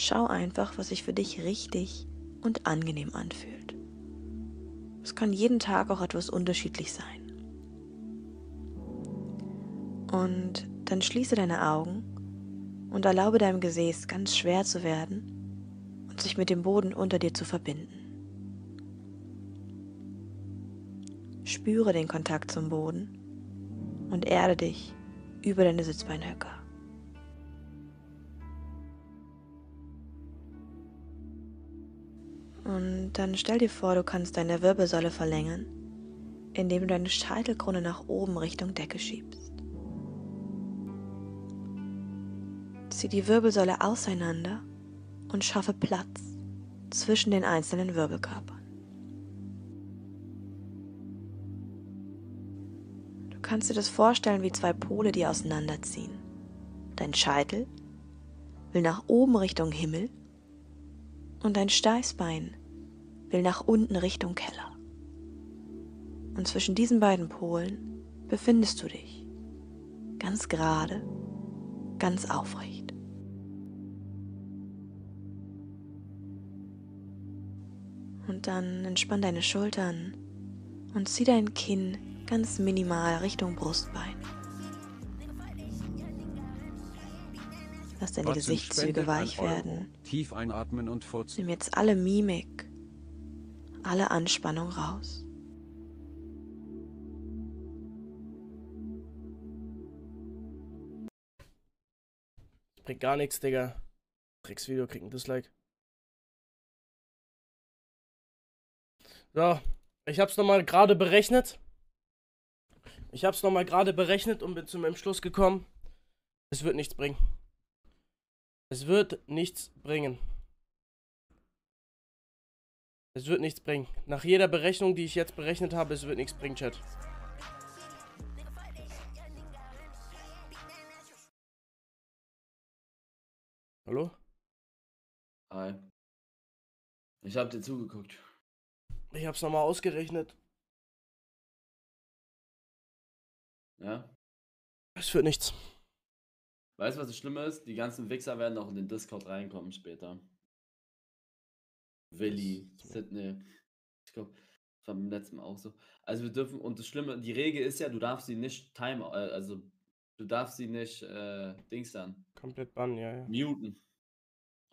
Schau einfach, was sich für dich richtig und angenehm anfühlt. Es kann jeden Tag auch etwas unterschiedlich sein. Und dann schließe deine Augen und erlaube deinem Gesäß ganz schwer zu werden und sich mit dem Boden unter dir zu verbinden. Spüre den Kontakt zum Boden und erde dich über deine Sitzbeinhöcker. Und dann stell dir vor, du kannst deine Wirbelsäule verlängern, indem du deine Scheitelkrone nach oben Richtung Decke schiebst. Zieh die Wirbelsäule auseinander und schaffe Platz zwischen den einzelnen Wirbelkörpern. Kannst du dir das vorstellen wie zwei Pole, die auseinanderziehen. Dein Scheitel will nach oben Richtung Himmel und dein Steißbein will nach unten Richtung Keller. Und zwischen diesen beiden Polen befindest du dich, ganz gerade, ganz aufrecht. Und dann entspann deine Schultern und zieh dein Kinn ganz minimal Richtung Brustbein. Lass deine Gesichtszüge weich werden. Tief einatmen und furzen. Nimm jetzt alle Mimik, alle Anspannung raus. Das bringt gar nichts, Digga. Tricksvideo kriegt ein Dislike. So, ich hab's nochmal gerade berechnet. Und bin zu meinem Schluss gekommen, es wird nichts bringen. Nach jeder Berechnung, die ich jetzt berechnet habe, es wird nichts bringen, Chat. Hallo? Hi. Ich hab dir zugeguckt. Ich hab's nochmal ausgerechnet. Ja? Es führt nichts. Weißt du, was das Schlimme ist? Die ganzen Wichser werden auch in den Discord reinkommen später. Willi, Sydney. Ich glaube, das war beim letzten Mal auch so. Also wir dürfen, und das Schlimme, die Regel ist ja, du darfst sie nicht komplett bannen, ja. Muten.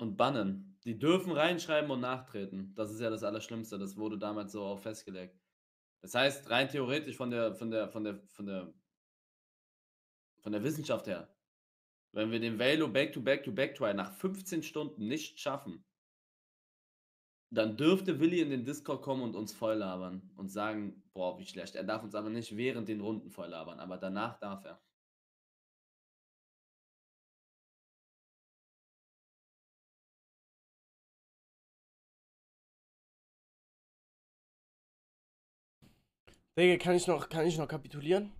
Und bannen. Die dürfen reinschreiben und nachtreten. Das ist ja das Allerschlimmste. Das wurde damals so auch festgelegt. Das heißt, rein theoretisch von der Wissenschaft her, wenn wir den Valo Back-to-Back-to-Back-Try nach 15 Stunden nicht schaffen, dann dürfte Willi in den Discord kommen und uns voll labern und sagen, boah, wie schlecht. Er darf uns aber nicht während den Runden voll labern, aber danach darf er. Digga, kann ich noch kapitulieren?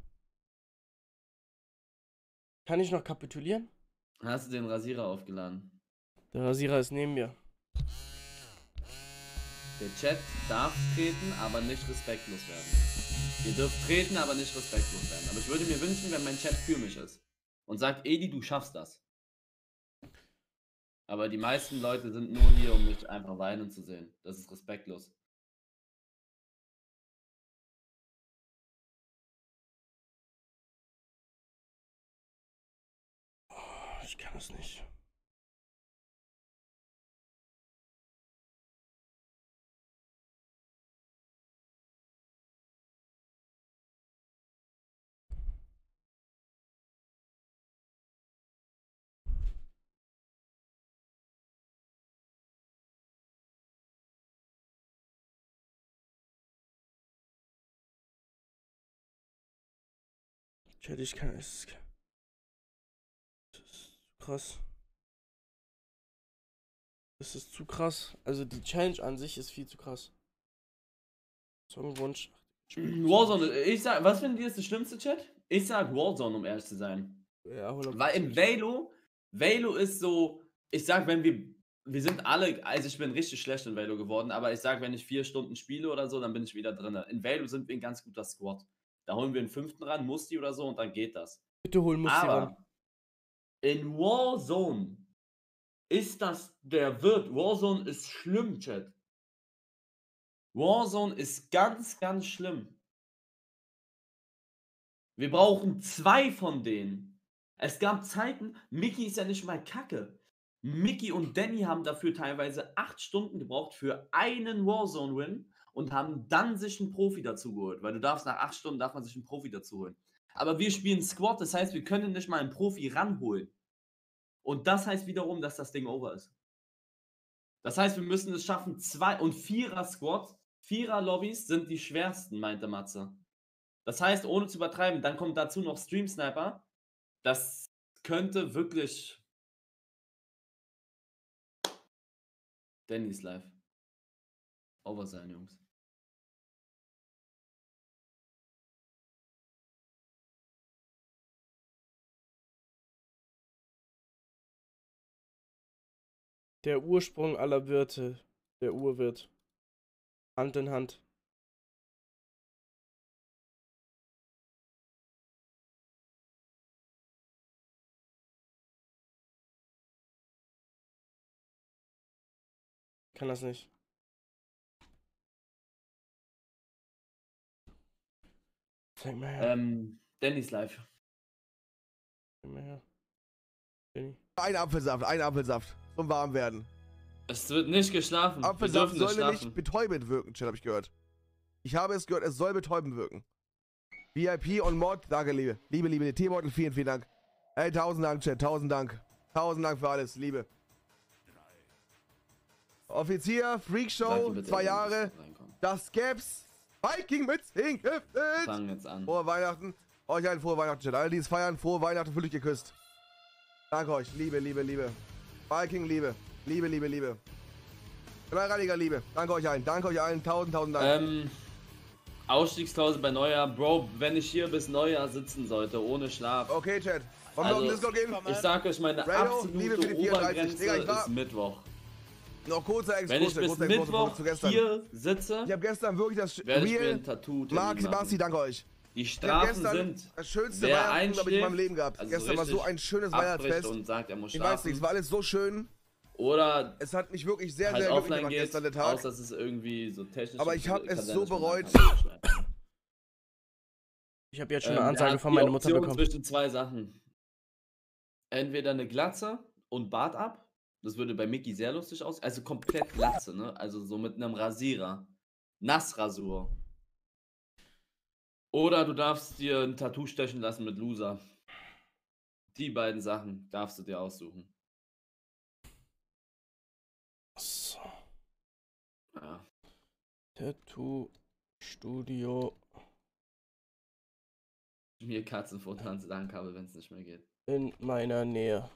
Hast du den Rasierer aufgeladen? Der Rasierer ist neben mir. Der Chat darf treten, aber nicht respektlos werden. Ihr dürft treten, aber nicht respektlos werden. Aber ich würde mir wünschen, wenn mein Chat für mich ist und sagt, Edi, du schaffst das. Aber die meisten Leute sind nur hier, um mich einfach weinen zu sehen. Das ist respektlos. Ich kann es nicht. Ich kann es. Krass. Das ist zu krass. Also die Challenge an sich ist viel zu krass. Songwunsch. Warzone, ich sag, was findet ihr ist das schlimmste, Chat? Ich sag Warzone, um ehrlich zu sein. Ja, 100%. Weil in Valo ist so, ich sag, wenn wir sind alle, also ich bin richtig schlecht in Valo geworden, aber ich sag, wenn ich 4 Stunden spiele oder so, dann bin ich wieder drin. In Valo sind wir ein ganz guter Squad. Da holen wir einen 5. ran, Musti oder so und dann geht das. Bitte holen Musti ran. In Warzone ist das der Wirt. Warzone ist schlimm, Chat. Warzone ist ganz, ganz schlimm. Wir brauchen zwei von denen. Es gab Zeiten, Mickey ist ja nicht mal kacke. Mickey und Danny haben dafür teilweise 8 Stunden gebraucht für einen Warzone-Win und haben dann sich einen Profi dazu geholt. Weil du darfst nach 8 Stunden, darf man sich einen Profi dazu holen. Aber wir spielen Squad, das heißt, wir können nicht mal einen Profi ranholen. Und das heißt wiederum, dass das Ding over ist. Das heißt, wir müssen es schaffen, 2- und 4er-Squad, 4er-Lobbys sind die schwersten, meinte Matze. Das heißt, ohne zu übertreiben, dann kommt dazu noch Stream-Sniper. Das könnte wirklich... Danny's live. Over sein, Jungs. Der Ursprung aller Wirte, der Urwirt. Hand in Hand. Kann das nicht. Zeig mal her. Danny's live. Zeig mal her. Danny. Ein Apfelsaft, ein Apfelsaft. Und warm werden. Es wird nicht geschlafen. Apfelsaft soll nämlich betäubend wirken, Chat, habe ich gehört. Ich habe es gehört, es soll betäubend wirken. VIP und Mod, danke, Liebe. Liebe, Liebe, den Teebeutel, vielen, vielen Dank. Ey, 1000 Dank, Chat, 1000 Dank. 1000 Dank für alles, Liebe. Offizier, Freakshow, 2 Jahre. Das gäb's. Viking mit hingiftet. Fangen jetzt an. Frohe Weihnachten. Euch einen frohe Weihnachten, Chat. Alle, die es feiern, frohe Weihnachten, fühlt euch geküsst. Danke euch. Liebe, Liebe, Liebe. Viking, Liebe. Liebe, Liebe, Liebe. Reiniger, Liebe. Danke euch allen. Danke euch allen. 1000 Dank. Ausstiegsklausel bei Neujahr. Bro, wenn ich hier bis Neujahr sitzen sollte, ohne Schlaf. Okay, Chat. Wollen wir auf den Discord gehen? Ich sag euch, meine absolute Obergrenze ist Mittwoch. Noch kurzer Exkurs. Wenn ich bis Mittwoch hier sitze, ich habe gestern wirklich das Real Maxi, Maxi, danke euch. Die Strafen sind das schönste Weihnachten, glaube ich, in meinem Leben gehabt. Also gestern war so ein schönes Weihnachtsfest. Und sagt, er muss ich weiß nicht, es war alles so schön. Oder es hat mich wirklich sehr, sehr glücklich gemacht gestern der Tag. Aus, dass es irgendwie so technisch aber ich habe es so bereut. Ich habe jetzt schon eine Ansage von meiner Mutter bekommen. Zwischen zwei Sachen. Entweder eine Glatze und Bart ab. Das würde bei Mickey sehr lustig aussehen. Also komplett Glatze, ne? Also so mit einem Rasierer. Nassrasur. Oder du darfst dir ein Tattoo stechen lassen mit Loser. Die beiden Sachen darfst du dir aussuchen. So. Ja. Tattoo Studio. Mir Katzenfutter ans Langkabel, wenn es nicht mehr geht. In meiner Nähe.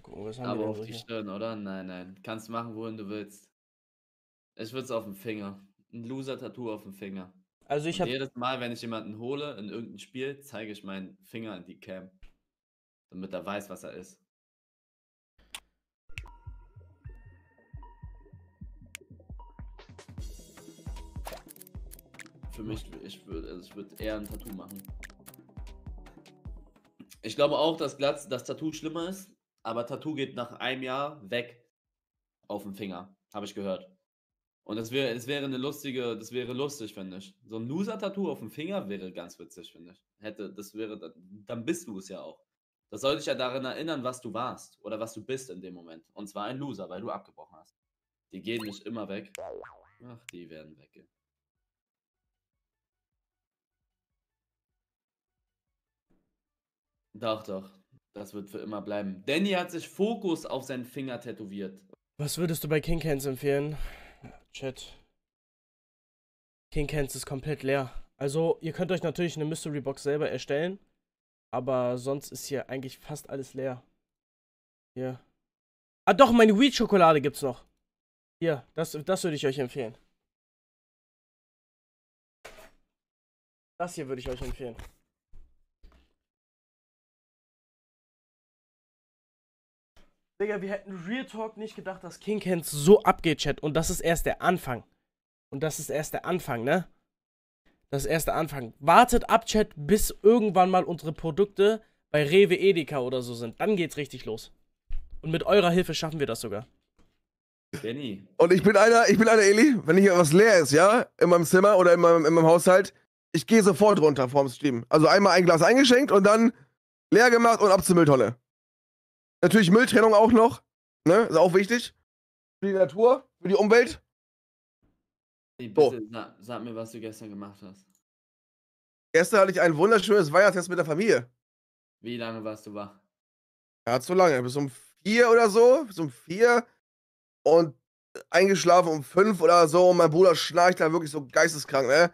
Gucken, was haben aber auf die Stirn, oder? Nein, nein. Kannst machen, wohin du willst. Ich würde es auf dem Finger. Ein Loser-Tattoo auf dem Finger. Also ich jedes Mal, wenn ich jemanden hole in irgendein Spiel, zeige ich meinen Finger in die Cam. Damit er weiß, was er ist. Für mich, ich würde eher ein Tattoo machen. Ich glaube auch, dass das Tattoo schlimmer ist, aber Tattoo geht nach einem Jahr weg auf den Finger, habe ich gehört. Und das wäre lustig, finde ich. So ein Loser-Tattoo auf dem Finger wäre ganz witzig, finde ich. Dann bist du es ja auch. Das sollte dich ja daran erinnern, was du warst oder was du bist in dem Moment. Und zwar ein Loser, weil du abgebrochen hast. Die gehen nicht immer weg. Ach, die werden weggehen. Doch, doch. Das wird für immer bleiben. Danny hat sich Fokus auf seinen Finger tätowiert. Was würdest du bei King Cans empfehlen? Chat. King Cans ist komplett leer. Also, ihr könnt euch natürlich eine Mystery Box selber erstellen. Aber sonst ist hier eigentlich fast alles leer. Hier. Ah doch, meine Weed-Schokolade gibt's noch. Hier, das würde ich euch empfehlen. Das hier würde ich euch empfehlen. Digga, wir hätten Real Talk nicht gedacht, dass King Cans so abgeht, Chat. Und das ist erst der Anfang. Und das ist erst der Anfang, ne? Das ist erst der Anfang. Wartet ab, Chat, bis irgendwann mal unsere Produkte bei Rewe, Edeka oder so sind. Dann geht's richtig los. Und mit eurer Hilfe schaffen wir das sogar. Benni. Und ich bin einer, Eli, wenn hier was leer ist, ja, in meinem Zimmer oder in meinem Haushalt, ich gehe sofort runter vorm Stream. Also einmal ein Glas eingeschenkt und dann leer gemacht und ab zur Mülltonne. Natürlich Mülltrennung auch noch, ne, ist auch wichtig. Für die Natur, für die Umwelt. Hey, bitte, so. Sag mir, was du gestern gemacht hast. Gestern hatte ich ein wunderschönes Weihnachtsfest mit der Familie. Wie lange warst du wach? Ja, zu lange. Bis um 4 oder so. Bis um 4. Und eingeschlafen um 5 oder so. Und mein Bruder schnarcht da wirklich so geisteskrank, ne?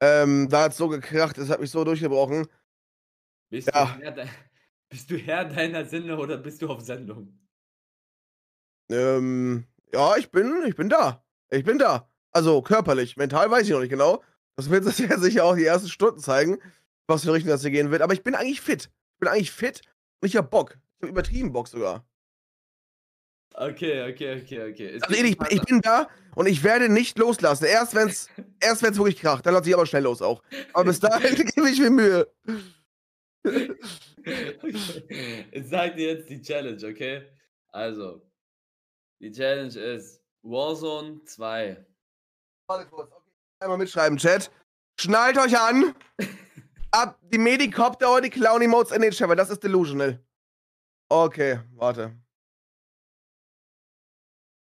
Da hat's so gekracht. Es hat mich so durchgebrochen. Bist du Herr deiner Sinne oder bist du auf Sendung? Ja, ich bin da. Also körperlich. Mental weiß ich noch nicht genau. Das wird das ja sicher auch die ersten Stunden zeigen, was für Richtung das hier gehen wird. Aber ich bin eigentlich fit. Und ich hab Bock. Ich hab übertrieben Bock sogar. Okay. Also ich bin da und ich werde nicht loslassen. Erst wenn's wirklich kracht. Dann lasse ich aber schnell los auch. Aber bis dahin gebe ich mir Mühe. Okay. Ich sag dir jetzt die Challenge, okay? Also, die Challenge ist Warzone 2. Warte kurz, okay. Einmal mitschreiben, Chat. Schnallt euch an. Ab die Medikopter oder die Clown-Emotes in den Chat, weil das ist delusional. Okay, warte.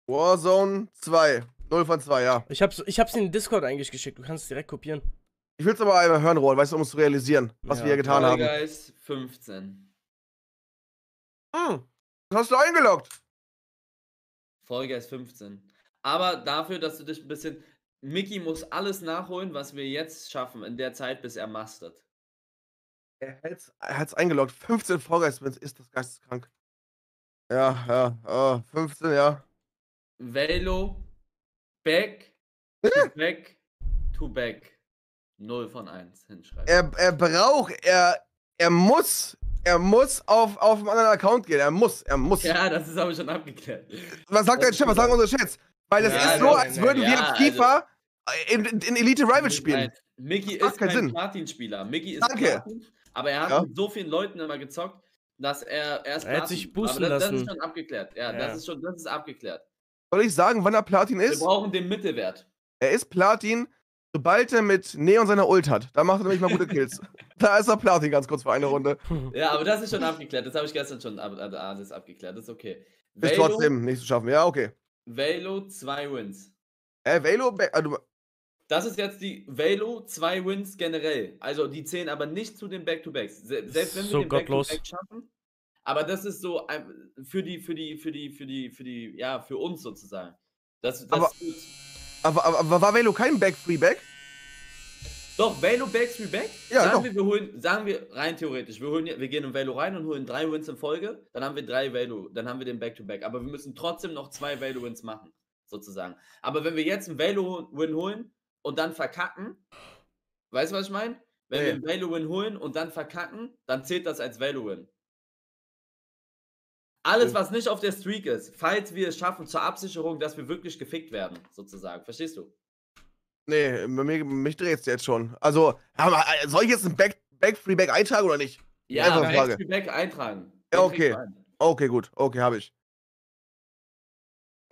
Warzone 2. 0 von 2, ja. Ich hab's in den Discord eigentlich geschickt, du kannst es direkt kopieren. Ich will's aber einmal hören, Roll, weißt du, um es zu realisieren, was wir hier getan haben. Fall Guys 15. Was hast du eingeloggt? Fall Guys 15. Aber dafür, dass du dich ein bisschen... Mickey muss alles nachholen, was wir jetzt schaffen, in der Zeit, bis er mastert. Er hat's eingeloggt. 15 Fall Guys, wenn es ist, das geisteskrank. Ja, 15, ja. Valo, back to back. 0 von 1 hinschreiben. Er muss auf einen anderen Account gehen. Er muss. Ja, das ist aber schon abgeklärt. Was sagt dein Chef? Was sagen unsere Chefs? Weil es ist so, als würden wir als Keeper in Elite Rivals spielen. Mickey ist kein Platin-Spieler. Mickey ist Platin, aber er hat mit so vielen Leuten immer gezockt, dass er erst Platin. Er hat sich boosten lassen. Das ist schon abgeklärt. Ja, das ist abgeklärt. Soll ich sagen, wann er Platin ist? Wir brauchen den Mittelwert. Er ist Platin, sobald er mit Neon seiner Ult hat. Da macht er nämlich mal gute Kills. Da ist er Platin ganz kurz für eine Runde. Ja, aber das ist schon abgeklärt. Das habe ich gestern schon abgeklärt. Das ist okay. Ist trotzdem nicht zu schaffen. Ja, okay. Valo 2 Wins. Valo... Das ist jetzt die Valo 2 Wins generell. Also die zählen aber nicht zu den Back-to-Backs. Selbst wenn wir den Back-to-Back schaffen. Aber das ist so für uns sozusagen. Aber war Valo kein Back-3-Back? Doch, Valo Back-3-Back? Ja, sagen wir rein theoretisch, wir gehen in Valo rein und holen 3 Wins in Folge, dann haben wir 3 Valo, dann haben wir den Back-to-Back. Aber wir müssen trotzdem noch 2 Valo-Wins machen, sozusagen. Aber wenn wir jetzt einen Valo-Win holen und dann verkacken, weißt du, was ich meine? Wenn wir einen Valo-Win holen und dann verkacken, dann zählt das als Valo-Win. Alles, was nicht auf der Streak ist, falls wir es schaffen zur Absicherung, dass wir wirklich gefickt werden, sozusagen. Verstehst du? Nee, mich dreht es jetzt schon. Also, soll ich jetzt ein Back-Free-Back eintragen oder nicht? Ja, Back-Free-Back eintragen. Ja, okay. Okay, gut. Okay, habe ich.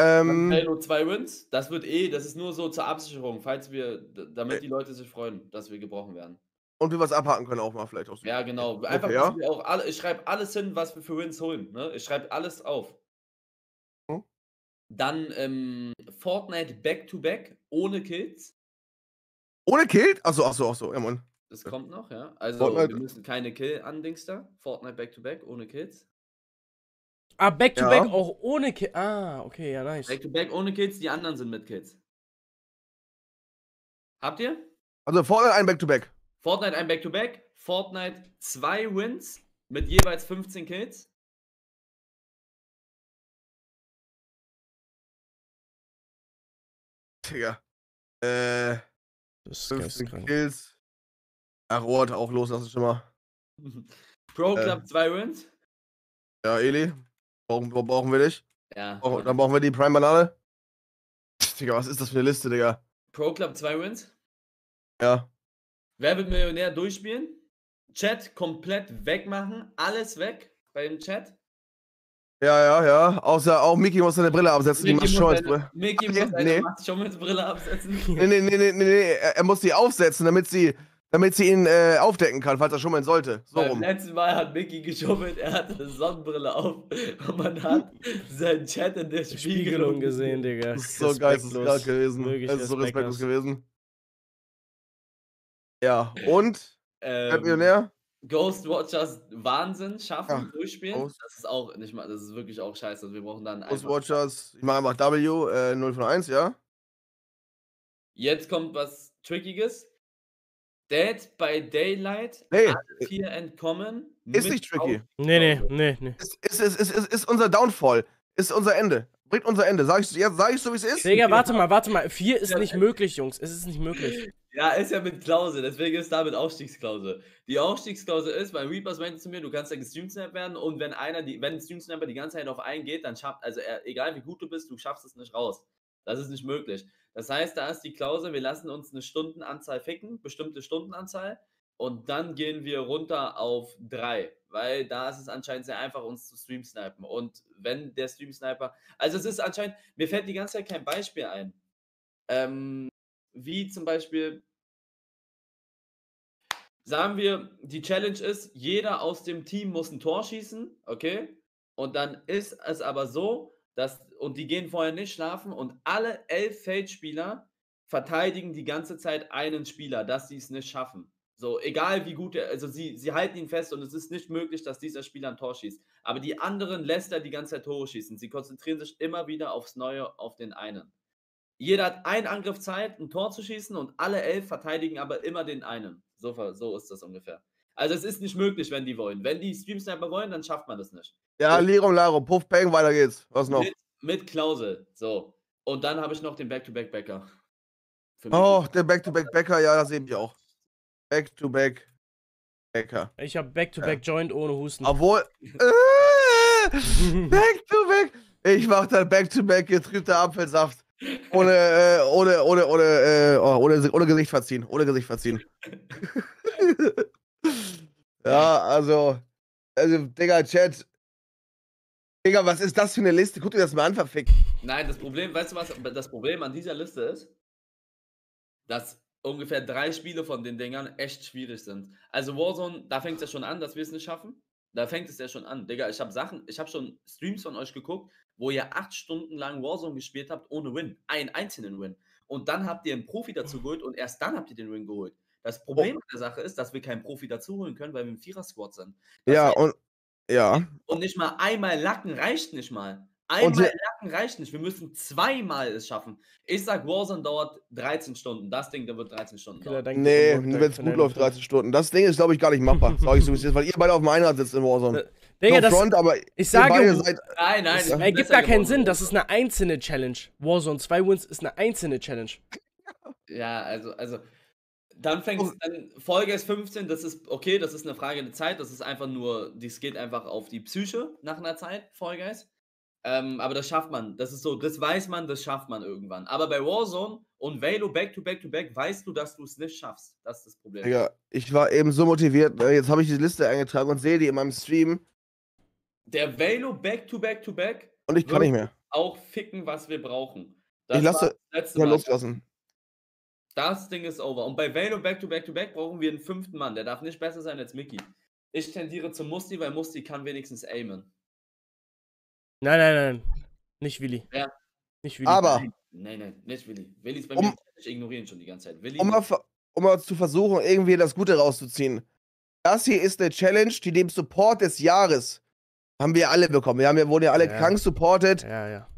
Valo 2 Wins, das ist nur so zur Absicherung, damit die Leute sich freuen, dass wir gebrochen werden. Und wir was abhaken können auch mal vielleicht. Auch so. Ja, genau. Einfach, okay, ja? Ich schreibe alles hin, was wir für Wins holen. Ne? Ich schreibe alles auf. Hm? Dann Fortnite Back-to-Back ohne Kills. Ohne Kill? Achso, ja, Mann. Das kommt noch, ja. Also, Fortnite. Wir müssen keine Kill-Andings da. Fortnite Back-to-Back ohne Kills. Ah, Back-to-Back auch ohne Kills. Ah, okay, ja, nice. Back-to-Back ohne Kills, die anderen sind mit Kills. Habt ihr? Also, Fortnite ein Back-to-Back. Fortnite ein Back-to-Back. Fortnite 2 Wins mit jeweils 15 Kills. Digga. 15 Kills. Ach, Rohr auch los, das ist schon mal. Pro Club 2 Wins. Ja, Eli. Brauchen wir dich. Ja. Dann brauchen wir die Prime Banane. Digga, was ist das für eine Liste, Digga? Pro Club 2 Wins? Ja. Wer wird Millionär durchspielen? Chat komplett wegmachen. Alles weg bei dem Chat. Ja. Außer auch Mickey muss seine Brille absetzen. Mickey die muss seine, Mickey muss seine Brille absetzen. Nee. Er muss die aufsetzen, damit sie ihn aufdecken kann, falls er schummeln sollte. So rum. Letztes Mal hat Mickey geschummelt, er hatte eine Sonnenbrille auf und man hat seinen Chat in der Spiegelung gesehen, Digga. Das ist so geisteskrank gewesen. Das ist so respektlos gewesen. Ja, und? Millionär? Ghostwatchers Wahnsinn, schaffen, durchspielen. Das ist auch nicht mal, das ist wirklich auch scheiße. Wir brauchen dann Ghostwatchers, ich mache einfach W, 0 von 1, ja? Jetzt kommt was Trickiges. Dead by Daylight, alle 4 entkommen. Ist nicht tricky. Nee. Ist unser Downfall. Ist unser Ende. Bringt unser Ende. Sag ich so, wie es ist? Digga, warte mal. 4 ist nicht möglich, Jungs. Es ist nicht möglich. Ja, ist ja mit Klausel. Deswegen ist da mit Aufstiegsklausel. Die Aufstiegsklausel ist, mein Reapers meinte zu mir, du kannst ja gestreamsnapped werden und wenn ein Streamsnapper die ganze Zeit auf einen geht, dann schafft, also egal wie gut du bist, du schaffst es nicht raus. Das ist nicht möglich. Das heißt, da ist die Klausel, wir lassen uns eine Stundenanzahl ficken, bestimmte Stundenanzahl, und dann gehen wir runter auf 3, weil da ist es anscheinend sehr einfach, uns zu streamsnipen. Und wenn der Streamsniper, also es ist anscheinend, mir fällt die ganze Zeit kein Beispiel ein, wie zum Beispiel, sagen wir, die Challenge ist, jeder aus dem Team muss ein Tor schießen, okay, und dann ist es aber so, und die gehen vorher nicht schlafen und alle 11 Feldspieler verteidigen die ganze Zeit einen Spieler, dass sie es nicht schaffen. So, egal wie gut er, also sie halten ihn fest und es ist nicht möglich, dass dieser Spieler ein Tor schießt. Aber die anderen lässt er die ganze Zeit Tore schießen. Sie konzentrieren sich immer wieder aufs Neue, auf den einen. Jeder hat einen Angriff Zeit, ein Tor zu schießen und alle 11 verteidigen aber immer den einen. So ist das ungefähr. Also es ist nicht möglich, wenn die wollen. Wenn die Streamsniper wollen, dann schafft man das nicht. Ja, Lirum Laro, Puff, Bang, weiter geht's. Was noch? Mit Klausel, so. Und dann habe ich noch den Back-to-Back-Backer. Oh, der Back-to-Back-Backer, ja, das sehe ich auch. Back-to-Back-Backer. Ich habe Back-to-Back-Joint ohne Husten. Obwohl... Back-to-Back... Ich mache dann Back-to-Back getrübter Apfelsaft. Ohne Gesicht verziehen. Ja, also, Digga, Chat. Digga, was ist das für eine Liste? Guck dir das mal an, verfickt. Nein, das Problem, weißt du was, das Problem an dieser Liste ist, dass ungefähr 3 Spiele von den Dingern echt schwierig sind. Also Warzone, da fängt es ja schon an, dass wir es nicht schaffen. Da fängt es ja schon an. Digga, ich habe schon Streams von euch geguckt, wo ihr 8 Stunden lang Warzone gespielt habt, ohne Win. Einen einzelnen Win. Und dann habt ihr einen Profi dazu geholt und erst dann habt ihr den Win geholt. Das Problem der Sache ist, dass wir keinen Profi dazu holen können, weil wir im 4er-Squad sind. Das heißt, und nicht mal einmal Lacken reicht nicht mal. Wir müssen zweimal es schaffen. Ich sag, Warzone dauert 13 Stunden. Das Ding, da wird 13 Stunden dauern. Nee, wenn es gut läuft, 13 Stunden. Das Ding ist, glaube ich, gar nicht machbar. Sag ich so, weil ihr beide auf dem Einrad sitzt in Warzone. Digga, no front, aber ich sage, nein. Es gibt gar keinen Sinn. Das ist eine einzelne Challenge. Warzone 2 Wins ist eine einzelne Challenge. Ja, also... Dann fängt es an, Fall Guys 15, das ist okay, das ist eine Frage der Zeit, das ist einfach nur, das geht einfach auf die Psyche nach einer Zeit, Fall Guys. Aber das schafft man, das ist so, das weiß man, das schafft man irgendwann. Aber bei Warzone und Valo back to back, weißt du, dass du es nicht schaffst, das ist das Problem. Digga, ich war eben so motiviert, jetzt habe ich die Liste eingetragen und sehe die in meinem Stream. Der Valo back to back und ich kann nicht mehr. Auch ficken, was wir brauchen. Das ich lasse loslassen. Das Ding ist over. Und bei Valo Back-to-Back-to-Back brauchen wir einen 5. Mann. Der darf nicht besser sein als Mickey. Ich tendiere zu Musti, weil Musti kann wenigstens aimen. Nein. Nicht Willi. Ja. Nicht Willi. Aber. Nein, nicht Willi. Willi ist bei mir. Ich ignoriere ihn schon die ganze Zeit. Willi, um mal zu versuchen, irgendwie das Gute rauszuziehen. Das hier ist eine Challenge, die dem Support des Jahres haben wir alle bekommen. Wir wurden ja alle krank supported. Ja.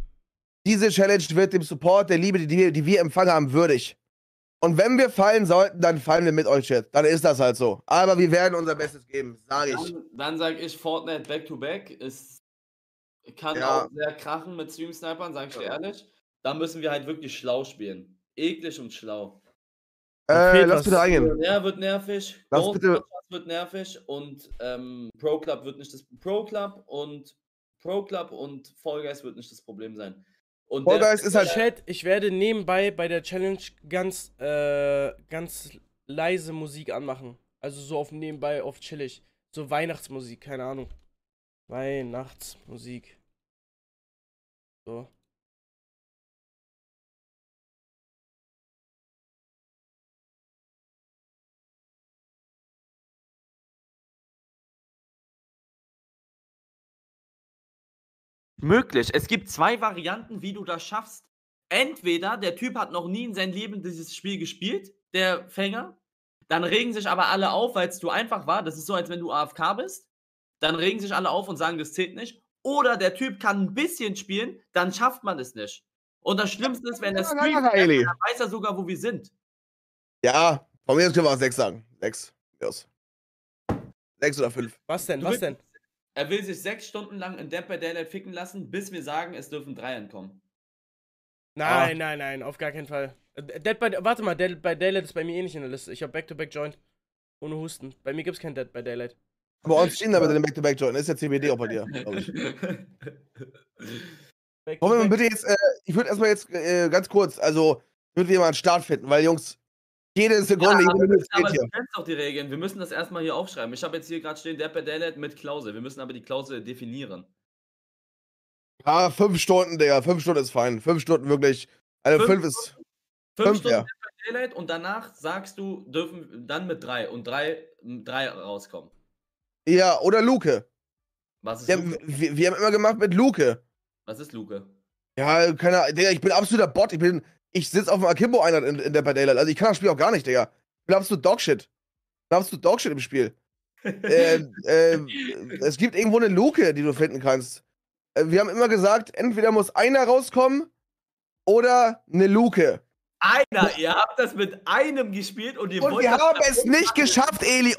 Diese Challenge wird dem Support der Liebe, die wir empfangen haben, würdig. Und wenn wir fallen sollten, dann fallen wir mit euch jetzt. Dann ist das halt so. Aber wir werden unser Bestes geben, sage ich. Dann sage ich, Fortnite Back-to-Back ist, kann auch sehr krachen mit Stream-Snipern, sage ich dir ehrlich. Da müssen wir halt wirklich schlau spielen. Eklig und schlau. Lass bitte eingehen. Ja, wird nervig. Ghostwatchers wird nervig. Und Pro Club wird nicht das... Pro Club und Fall Guys wird nicht das Problem sein. Und Fall Guys ist halt Chat, ich werde nebenbei bei der Challenge ganz leise Musik anmachen. Also so auf nebenbei, auf chillig. So Weihnachtsmusik, keine Ahnung. Weihnachtsmusik. So. Möglich. Es gibt zwei Varianten, wie du das schaffst. Entweder der Typ hat noch nie in seinem Leben dieses Spiel gespielt, der Fänger. Dann regen sich aber alle auf, weil es zu einfach war. Das ist so, als wenn du AFK bist. Dann regen sich alle auf und sagen, das zählt nicht. Oder der Typ kann ein bisschen spielen, dann schafft man es nicht. Und das Schlimmste ist, wenn der Stream, dann weiß er sogar, wo wir sind. Ja, von mir aus können wir auch 6 sagen. 6. Yes. 6 oder 5. Was denn? Was denn? Er will sich 6 Stunden lang in Dead by Daylight ficken lassen, bis wir sagen, es dürfen 3 ankommen. Nein, nein, nein, auf gar keinen Fall. Warte mal, Dead by Daylight ist bei mir eh nicht in der Liste. Ich habe Back-to-Back Joint. Ohne Husten. Bei mir gibt's kein Dead by Daylight. Aber uns stehen da mit dem Back-to-Back Joint. Das ist ja CBD auch bei dir, glaube ich. Wollen wir bitte jetzt, ich würde erstmal jetzt ganz kurz, also, würde wir mal einen Start finden, weil Jungs, jede Sekunde, ja, aber du kennst doch die Regeln. Wir müssen das erstmal hier aufschreiben. Ich habe jetzt hier gerade stehen, Dead by Daylight mit Klausel. Wir müssen aber die Klausel definieren. Ja, 5 Stunden, Digga. 5 Stunden ist fein. 5 Stunden wirklich. Also 5 ist. 5 Stunden Dead by Daylight und danach sagst du, dürfen dann mit 3 und 3 rauskommen. Ja, oder Luke. Was ist Luke? Wir haben immer gemacht mit Luke. Was ist Luke? Ja, keine Ahnung, Digga, ich bin absoluter Bot. Ich sitze auf dem Akimbo-Einheit in Dead by Daylight. Also ich kann das Spiel auch gar nicht, Digga. Ich bin absolut Dogshit. Glaubst du Dogshit im Spiel? Es gibt irgendwo eine Luke, die du finden kannst. Wir haben immer gesagt, entweder muss einer rauskommen oder eine Luke. Einer, ihr habt das mit einem gespielt und ihr wollt. Und wir haben es nicht geschafft, Eli,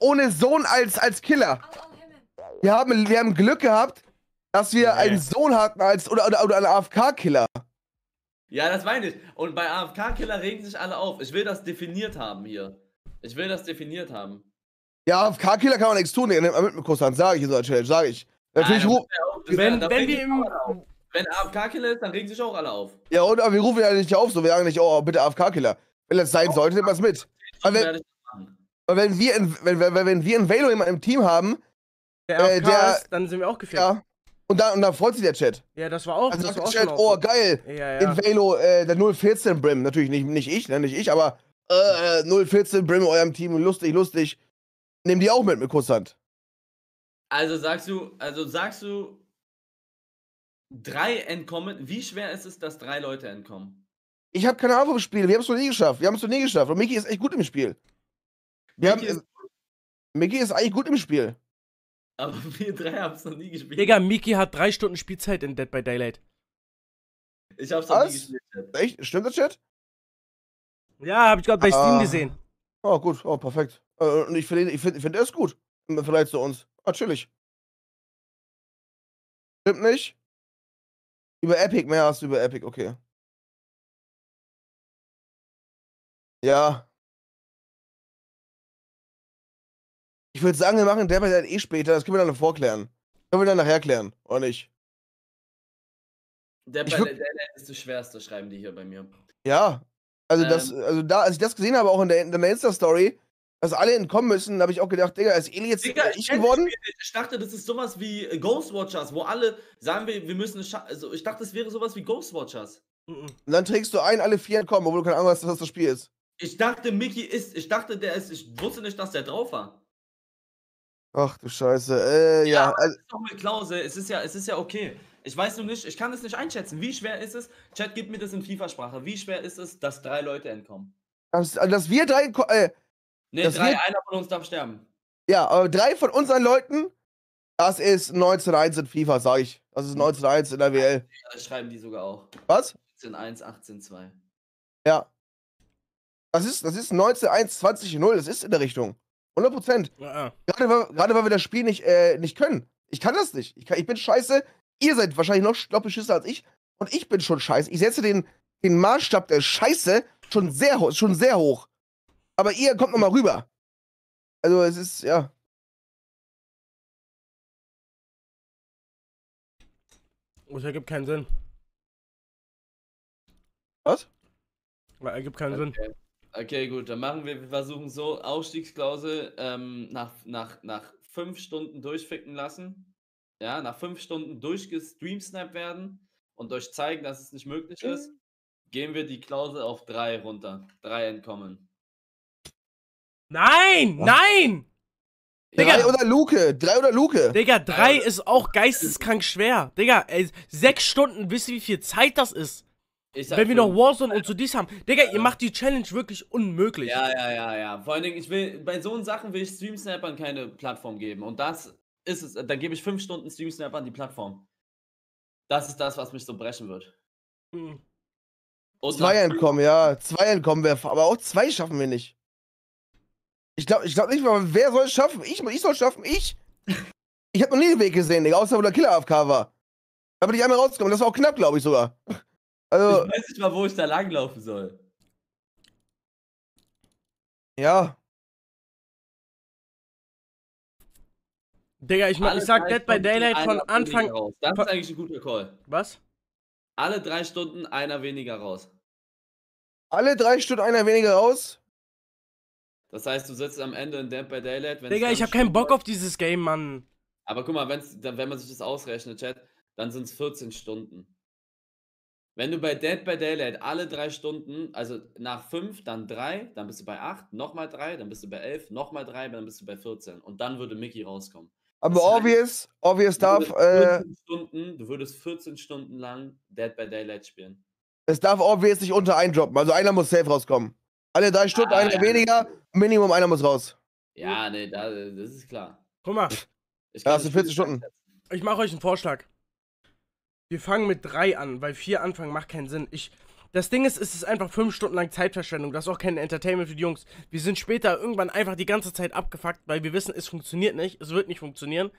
ohne Sohn als Killer. Wir haben Glück gehabt, dass wir einen Sohn hatten oder einen AFK-Killer. Ja, das meine ich. Und bei AFK-Killer regen sich alle auf. Ich will das definiert haben hier. Ich will das definiert haben. Ja, AFK-Killer kann man nichts tun, nimmt man mit dem Kuss an, sage ich in so einer Challenge, sage ich. Natürlich rufen. Wenn AFK-Killer ist, dann regen sich auch alle auf. Ja, und aber wir rufen ja nicht auf, so wir sagen nicht, oh, bitte AFK-Killer. Wenn das sein sollte, nimmt man es mit. Aber wenn wir in Valo jemanden im Team haben, der AFK ist, dann sind wir auch gefährdet. Ja. Und dann freut sich der Chat. Ja, das war auch. Also das war der Chat, oh, geil. Ja, ja. In Valo, der 014 Brim. Natürlich nicht ich, aber 014 Brim, eurem Team, lustig. Nehmt die auch mit Kusshand. Also sagst du, 3 entkommen, wie schwer ist es, dass 3 Leute entkommen? Ich habe keine Ahnung vom Spiel, wir haben es noch nie geschafft. Und Mickey ist echt gut im Spiel. Mickey ist eigentlich gut im Spiel. Aber wir 3 haben es noch nie gespielt. Digga, Mickey hat 3 Stunden Spielzeit in Dead by Daylight. Ich hab's noch nie gespielt. Echt? Stimmt das, Chat? Ja, hab ich gerade bei Steam gesehen. Oh, gut, oh, perfekt. Und ich finde es gut. Vielleicht zu uns. Natürlich. Stimmt nicht? Über Epic, mehr hast du über Epic, okay. Ja. Ich würde sagen, wir machen Dead by Daylight eh später, das können wir dann vorklären. Können wir dann nachher klären, oder nicht? Dead by Daylight ist das Schwerste, schreiben die hier bei mir. Ja, als ich das gesehen habe, auch in der Insta-Story, dass alle entkommen müssen, habe ich auch gedacht, Digga, ist Eli jetzt ich geworden? Ich dachte, das ist sowas wie Ghostwatchers, wo alle sagen, wir müssen. Also ich dachte, es wäre sowas wie Ghostwatchers. Und dann trägst du ein, alle 4 entkommen, obwohl du keine Ahnung hast, dass das Spiel ist. Ich dachte, Mickey ist. Ich dachte, der ist. Ich wusste nicht, dass der drauf war. Ach du Scheiße. Ja. Aber es ist doch mit Klausel. Es ist ja okay. Ich weiß nur nicht, ich kann es nicht einschätzen. Wie schwer ist es? Chat, gib mir das in FIFA-Sprache. Wie schwer ist es, dass 3 Leute entkommen? Dass wir 3 entkommen. Ne, einer von uns darf sterben. Ja, aber 3 von unseren Leuten, das ist 19-1 in FIFA, sag ich. Das ist 19-1 in der WL. Ja, das schreiben die sogar auch. Was? 18-1, 18-2. Ja. Das ist 19-1, 20-0, das ist in der Richtung. 100%. Ja. Gerade weil wir das Spiel nicht können. Ich kann das nicht. Ich bin scheiße. Ihr seid wahrscheinlich noch beschissener als ich. Und ich bin schon scheiße. Ich setze den Maßstab der Scheiße schon sehr hoch. Aber ihr kommt nochmal rüber. Also es ist, ja. Das ergibt keinen Sinn. Was? Das ergibt keinen Sinn. Okay, gut, dann machen wir versuchen so, Ausstiegsklausel nach 5 Stunden durchficken lassen. Ja, nach 5 Stunden durchgestreamsnap werden. und euch zeigen, dass es nicht möglich ist, gehen wir die Klausel auf 3 runter. 3 entkommen. Nein! Was? Nein! Digga, 3 oder Luke. Digga, 3 ist auch geisteskrank schwer. Digga, ey, 6 Stunden, wisst ihr, wie viel Zeit das ist? Wenn wir noch Warzone und so dies haben. Digga, ihr macht die Challenge wirklich unmöglich. Ja. Vor allen Dingen, ich will, bei so Sachen will ich Stream-Snipern keine Plattform geben. Und das ist es. Dann gebe ich 5 Stunden Stream-Snipern die Plattform. Das ist das, was mich so brechen wird. Mhm. 2 entkommen, wäre, aber auch 2 schaffen wir nicht. Ich glaube nicht mal, wer soll es schaffen? Ich soll es schaffen, ich? Ich habe noch nie den Weg gesehen, Digga, außer wo der Killer AFK war. Da bin ich einmal rausgekommen, das war auch knapp, glaube ich sogar. Also, ich weiß nicht mal, wo ich da langlaufen soll. Ja. Digga, ich sag Dead by Daylight von Anfang raus. Das ist eigentlich ein guter Call. Was? Alle 3 Stunden einer weniger raus. Alle 3 Stunden einer weniger raus? Das heißt, du sitzt am Ende in Dead by Daylight. Digga, ich hab keinen Bock auf dieses Game, Mann. Aber guck mal, wenn man sich das ausrechnet, Chat, dann sind es 14 Stunden. Wenn du bei Dead by Daylight alle 3 Stunden, also nach 5, dann 3, dann bist du bei 8, nochmal 3, dann bist du bei 11, nochmal 3, dann bist du bei 14. Und dann würde Mickey rauskommen. Aber das heißt, obvious darf... du würdest 14 Stunden lang Dead by Daylight spielen. Es darf obvious nicht unter eindroppen, also einer muss safe rauskommen. Alle 3 Stunden, einer weniger, Minimum einer muss raus. Ja, nee, das ist klar. Guck mal. Das sind 14 Stunden. Ich mache euch einen Vorschlag. Wir fangen mit 3 an, weil 4 anfangen macht keinen Sinn. Das Ding ist, es ist einfach 5 Stunden lang Zeitverschwendung. Das ist auch kein Entertainment für die Jungs. Wir sind später irgendwann einfach die ganze Zeit abgefuckt, weil wir wissen, es funktioniert nicht. Es wird nicht funktionieren.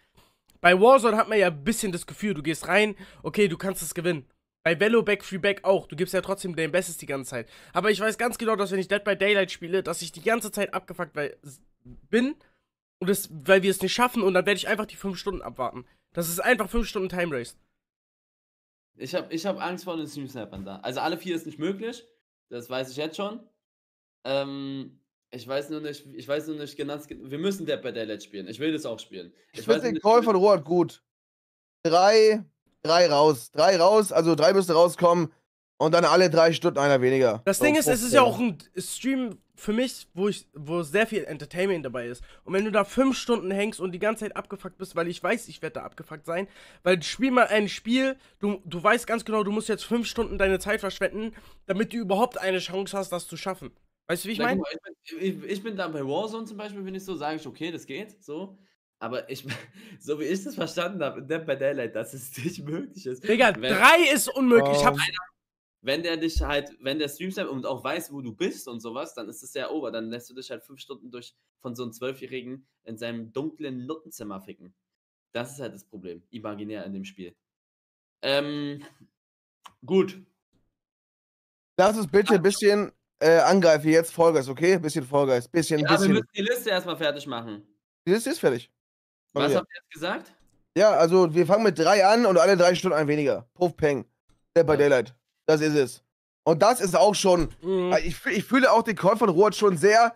Bei Warzone hat man ja ein bisschen das Gefühl, du gehst rein, okay, du kannst es gewinnen. Bei Valo Freeback auch. Du gibst ja trotzdem dein Bestes die ganze Zeit. Aber ich weiß ganz genau, dass wenn ich Dead by Daylight spiele, dass ich die ganze Zeit abgefuckt bin. Und weil wir es nicht schaffen. Und dann werde ich einfach die 5 Stunden abwarten. Das ist einfach 5 Stunden Time Race. Ich hab Angst vor den Stream-Snipern da. Also alle 4 ist nicht möglich. Das weiß ich jetzt schon. Ich weiß nur nicht genau. Wir müssen Dead by Daylight spielen. Ich will das auch spielen. Ich finde den Call von Robert gut. 3 raus. Also 3 müsste rauskommen. Und dann alle 3 Stunden einer weniger. Das Ding ist, es ist ja auch ein Stream für mich, wo sehr viel Entertainment dabei ist. Und wenn du da 5 Stunden hängst und die ganze Zeit abgefuckt bist, weil ich weiß, ich werde da abgefuckt sein, weil spiel mal ein Spiel, du weißt ganz genau, du musst jetzt 5 Stunden deine Zeit verschwenden, damit du überhaupt eine Chance hast, das zu schaffen. Weißt du, wie ich meine? Ich bin da bei Warzone zum Beispiel, wenn ich so sage, okay, das geht, so. Aber so wie ich das verstanden habe, in Dead by Daylight, dass es nicht möglich ist. Digga, 3 ist unmöglich. Ich hab... Wenn der dich halt, wenn der Streamsniper und auch weiß, wo du bist und sowas, dann ist es ja over. Dann lässt du dich halt 5 Stunden von so einem 12-Jährigen in seinem dunklen Nuttenzimmer ficken. Das ist halt das Problem. Imaginär in dem Spiel. Gut. Lass uns bitte ein bisschen angreifen jetzt. Fall Guys, okay? Ein bisschen Fall Guys. Wir müssen die Liste erstmal fertig machen. Die Liste ist fertig. Was habt ihr jetzt gesagt? Ja, also wir fangen mit 3 an und alle 3 Stunden ein weniger. Puff, Peng. Dead by Daylight. Das ist es. Und das ist auch schon... Mhm. Ich fühle auch den Call von Robert schon sehr,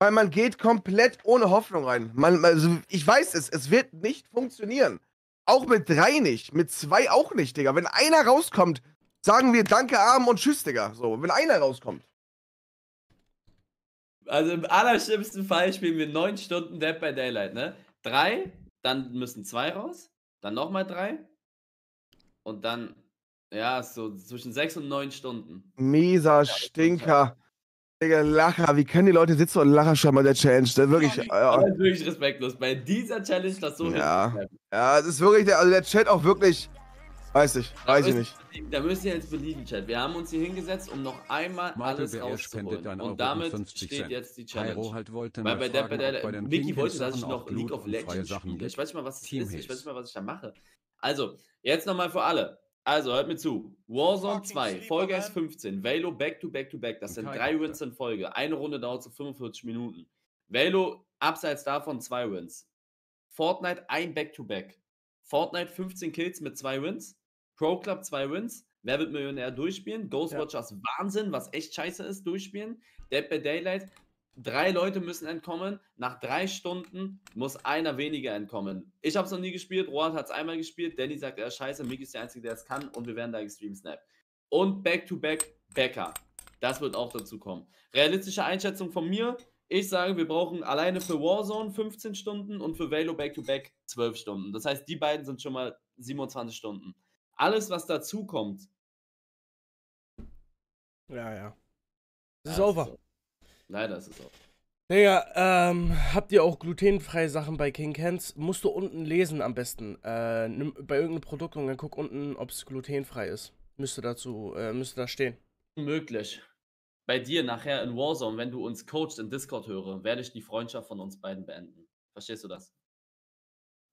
weil man geht komplett ohne Hoffnung rein. Ich weiß es wird nicht funktionieren. Auch mit 3 nicht, mit 2 auch nicht, Digga. Wenn einer rauskommt, sagen wir Danke, Abend und Tschüss, Digga. So, wenn einer rauskommt. Also im allerschlimmsten Fall spielen wir 9 Stunden Dead by Daylight, ne? 3, dann müssen 2 raus, dann nochmal 3 und dann... Ja, so zwischen 6 und 9 Stunden. Mieser Stinker. Digga, Lacher. Wie können die Leute sitzen und Lacher schreiben bei der Challenge? Das ist wirklich, das ist wirklich respektlos. Bei dieser Challenge das so respektlos. Ja, es ist wirklich, der Chat auch wirklich, weiß ich nicht. Da müsst ihr jetzt belieben, Chat. Wir haben uns hier hingesetzt, um noch einmal alles rauszuholen. Und damit steht jetzt die Challenge. Halt weil bei Dead by Daylight, Mickey wollte, dass ich noch League of Legends spiele. Ich weiß nicht mal, was das ist. Ich weiß nicht mal, was ich da mache. Also, jetzt nochmal für alle. Also, hört mir zu. Warzone 2, Fall Guys 15, Valo back to back. Das sind 3 Wins in Folge. Eine Runde dauert so 45 Minuten. Valo abseits davon 2 Wins. Fortnite ein back to back. Fortnite 15 Kills mit 2 Wins. Pro Club 2 Wins. Wer wird Millionär durchspielen? Ghostwatchers Wahnsinn, was echt scheiße ist, durchspielen. Dead by Daylight 3 Leute müssen entkommen. Nach 3 Stunden muss einer weniger entkommen. Ich habe es noch nie gespielt. Rohan hat es einmal gespielt. Danny sagt, er ist scheiße. Miki ist der Einzige, der es kann. Und wir werden da extrem snap. Und Back-to-Back Bäcker. Das wird auch dazu kommen. Realistische Einschätzung von mir. Ich sage, wir brauchen alleine für Warzone 15 Stunden und für Valo Back-to-Back 12 Stunden. Das heißt, die beiden sind schon mal 27 Stunden. Alles, was dazu kommt. Ja, ja. Es ist over. Leider ist es auch. Digga, habt ihr auch glutenfreie Sachen bei King Cans? Musst du unten lesen am besten. Nimm bei irgendeinem Produkt und dann guck unten, ob es glutenfrei ist. Müsste da stehen. Möglich. Bei dir nachher in Warzone, wenn du uns coachst in Discord höre, werde ich die Freundschaft von uns beiden beenden. Verstehst du das?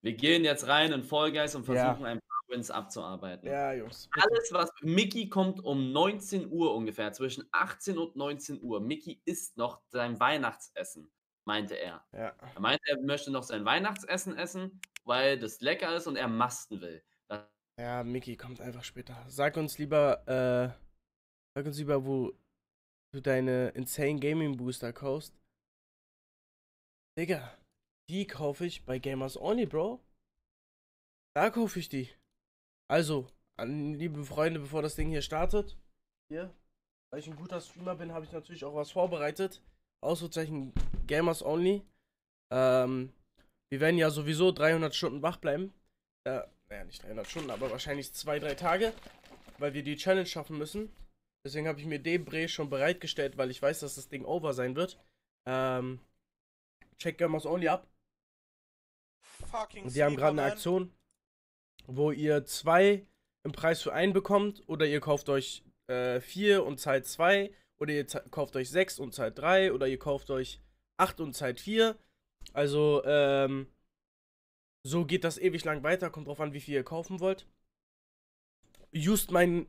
Wir gehen jetzt rein in Fall Guys und versuchen ein paar Wins abzuarbeiten. Ja, Jungs. Alles, was... Mickey kommt um 19 Uhr ungefähr, zwischen 18 und 19 Uhr. Mickey isst noch sein Weihnachtsessen, meinte er. Ja. Er meinte, er möchte noch sein Weihnachtsessen essen, weil das lecker ist und er masten will. Ja, Mickey kommt einfach später. Sag uns lieber, wo du deine Insane Gaming Booster kaufst. Digga, die kaufe ich bei Gamerz Only, Bro. Da kaufe ich die. Also, liebe Freunde, bevor das Ding hier startet. Hier, weil ich ein guter Streamer bin, habe ich natürlich auch was vorbereitet. Ausrufezeichen Gamerz Only. Wir werden ja sowieso 300 Stunden wach bleiben. Naja, nicht 300 Stunden, aber wahrscheinlich 2-3 Tage. Weil wir die Challenge schaffen müssen. Deswegen habe ich mir den Bre schon bereitgestellt, weil ich weiß, dass das Ding over sein wird. Check Gamerz Only ab. Die haben gerade eine Aktion, wo ihr 2 im Preis für 1 bekommt. Oder ihr kauft euch 4 und zahlt 2. Oder ihr kauft euch 6 und zahlt 3. Oder ihr kauft euch 8 und zahlt 4. Also, so geht das ewig lang weiter. Kommt drauf an, wie viel ihr kaufen wollt. Just mein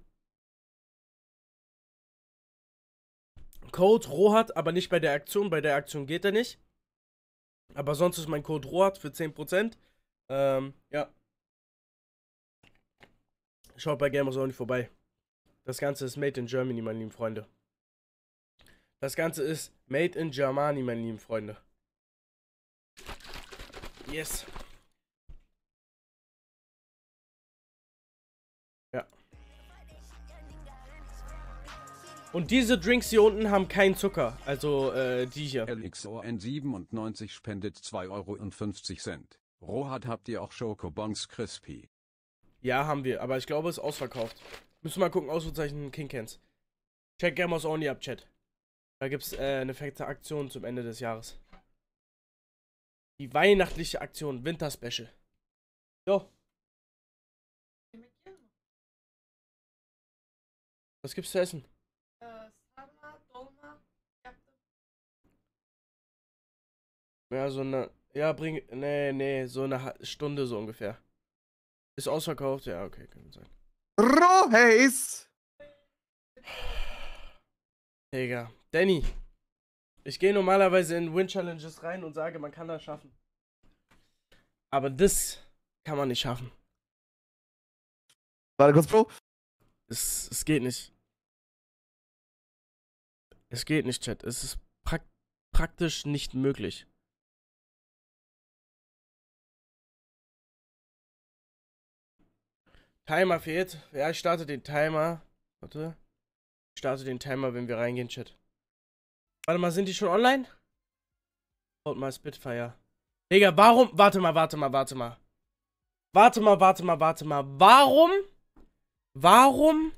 Code Rohat, aber nicht bei der Aktion. Bei der Aktion geht er nicht. Aber sonst ist mein Code Rohat für 10%. Ja. Schaut bei Gamerz Only vorbei. Das Ganze ist made in Germany, meine lieben Freunde. Das Ganze ist made in Germany, meine lieben Freunde. Yes. Und diese Drinks hier unten haben keinen Zucker, also die hier. LXON97 spendet 2,50 €. Rohat, habt ihr auch Schokobons Crispy? Ja, haben wir, aber ich glaube, es ist ausverkauft. Müssen wir mal gucken, Ausrufezeichen King Cans. Check Gamerz Only ab, Chat. Da gibt's eine fette Aktion zum Ende des Jahres. Die weihnachtliche Aktion, Winterspecial. Jo. Was gibt's zu essen? Ja, so eine. Ja, bring. Nee, nee, so eine Stunde so ungefähr. Ist ausverkauft? Ja, okay, kann sein. Roheis! Digga. Danny. Ich gehe normalerweise in Win-Challenges rein und sage, man kann das schaffen. Aber das kann man nicht schaffen. Warte kurz, Bro. Es geht nicht. Es geht nicht, Chat. Es ist praktisch nicht möglich. Timer fehlt. Ja, ich starte den Timer. Warte. Ich starte den Timer, wenn wir reingehen, Chat. Warte mal, sind die schon online? Haut mal Spitfire. Digga, warum? Warte mal. Warum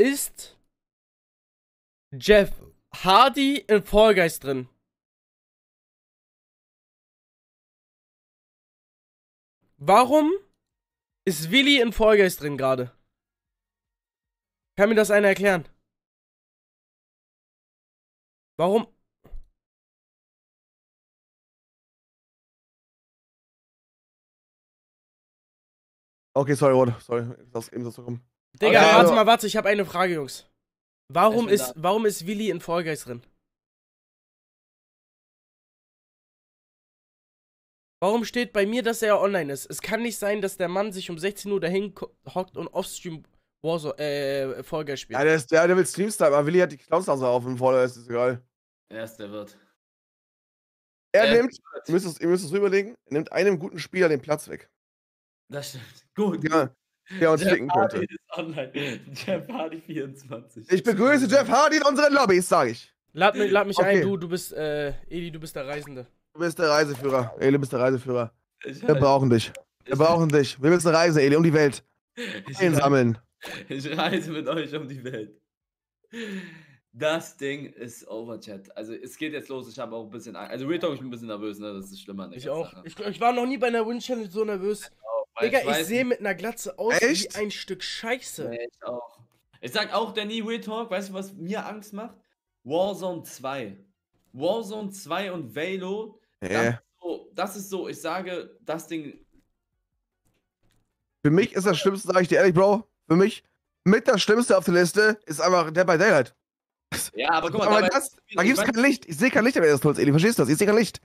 ist Jeff Hardy in Fall Guys drin? Warum ist Willi in Fall Guys drin gerade? Kann mir das einer erklären? Warum? Okay, sorry, Rod. Sorry, ich hab's eben so gekommen. Digga, okay, warte, ich habe eine Frage, Jungs. Warum ist Willi in Fall Guys drin? Warum steht bei mir, dass er online ist? Es kann nicht sein, dass der Mann sich um 16 Uhr dahin hockt und offstream Fall Guys spielt. Ja, der will Streamstyle, aber Willi hat die Clowns-Nase auf im Fall, ist egal. Er ist der Wirt. Ihr müsst es rüberlegen, nimmt einem guten Spieler den Platz weg. Das stimmt. Gut. Ja. Der uns klicken könnte. Jeff Hardy 24. Ich begrüße Jeff Hardy in unseren Lobbys, sage ich. Lad mich ein, du bist, Eli, du bist der Reisende. Du bist der Reiseführer. Eli, du bist der Reiseführer. Wir brauchen dich. Wir müssen reisen, Eli, um die Welt. Einsammeln. Ich reise mit euch um die Welt. Das Ding ist over, Chat. Also, es geht jetzt los. Ich habe auch ein bisschen Angst. Also, Real Talk, ich bin ein bisschen nervös, ne? Das ist schlimmer. Ich auch. Ich war noch nie bei einer Win-Challenge so nervös. Digga, ich sehe mit einer Glatze aus wie ein Stück Scheiße. Ja, ich auch. Ich sag auch, Danny, Real Talk, weißt du, was mir Angst macht? Warzone 2. Warzone 2 und Valo. Yeah. Das ist so, ich sage, das Ding... Für mich ist das Schlimmste, sage ich dir ehrlich, Bro, für mich, mit das Schlimmste auf der Liste ist einfach Dead by Daylight. Ja, aber guck mal, da gibt's kein Licht. Ich sehe kein Licht am Ende des Tunnels, Eli, verstehst du das? Ich sehe kein Licht.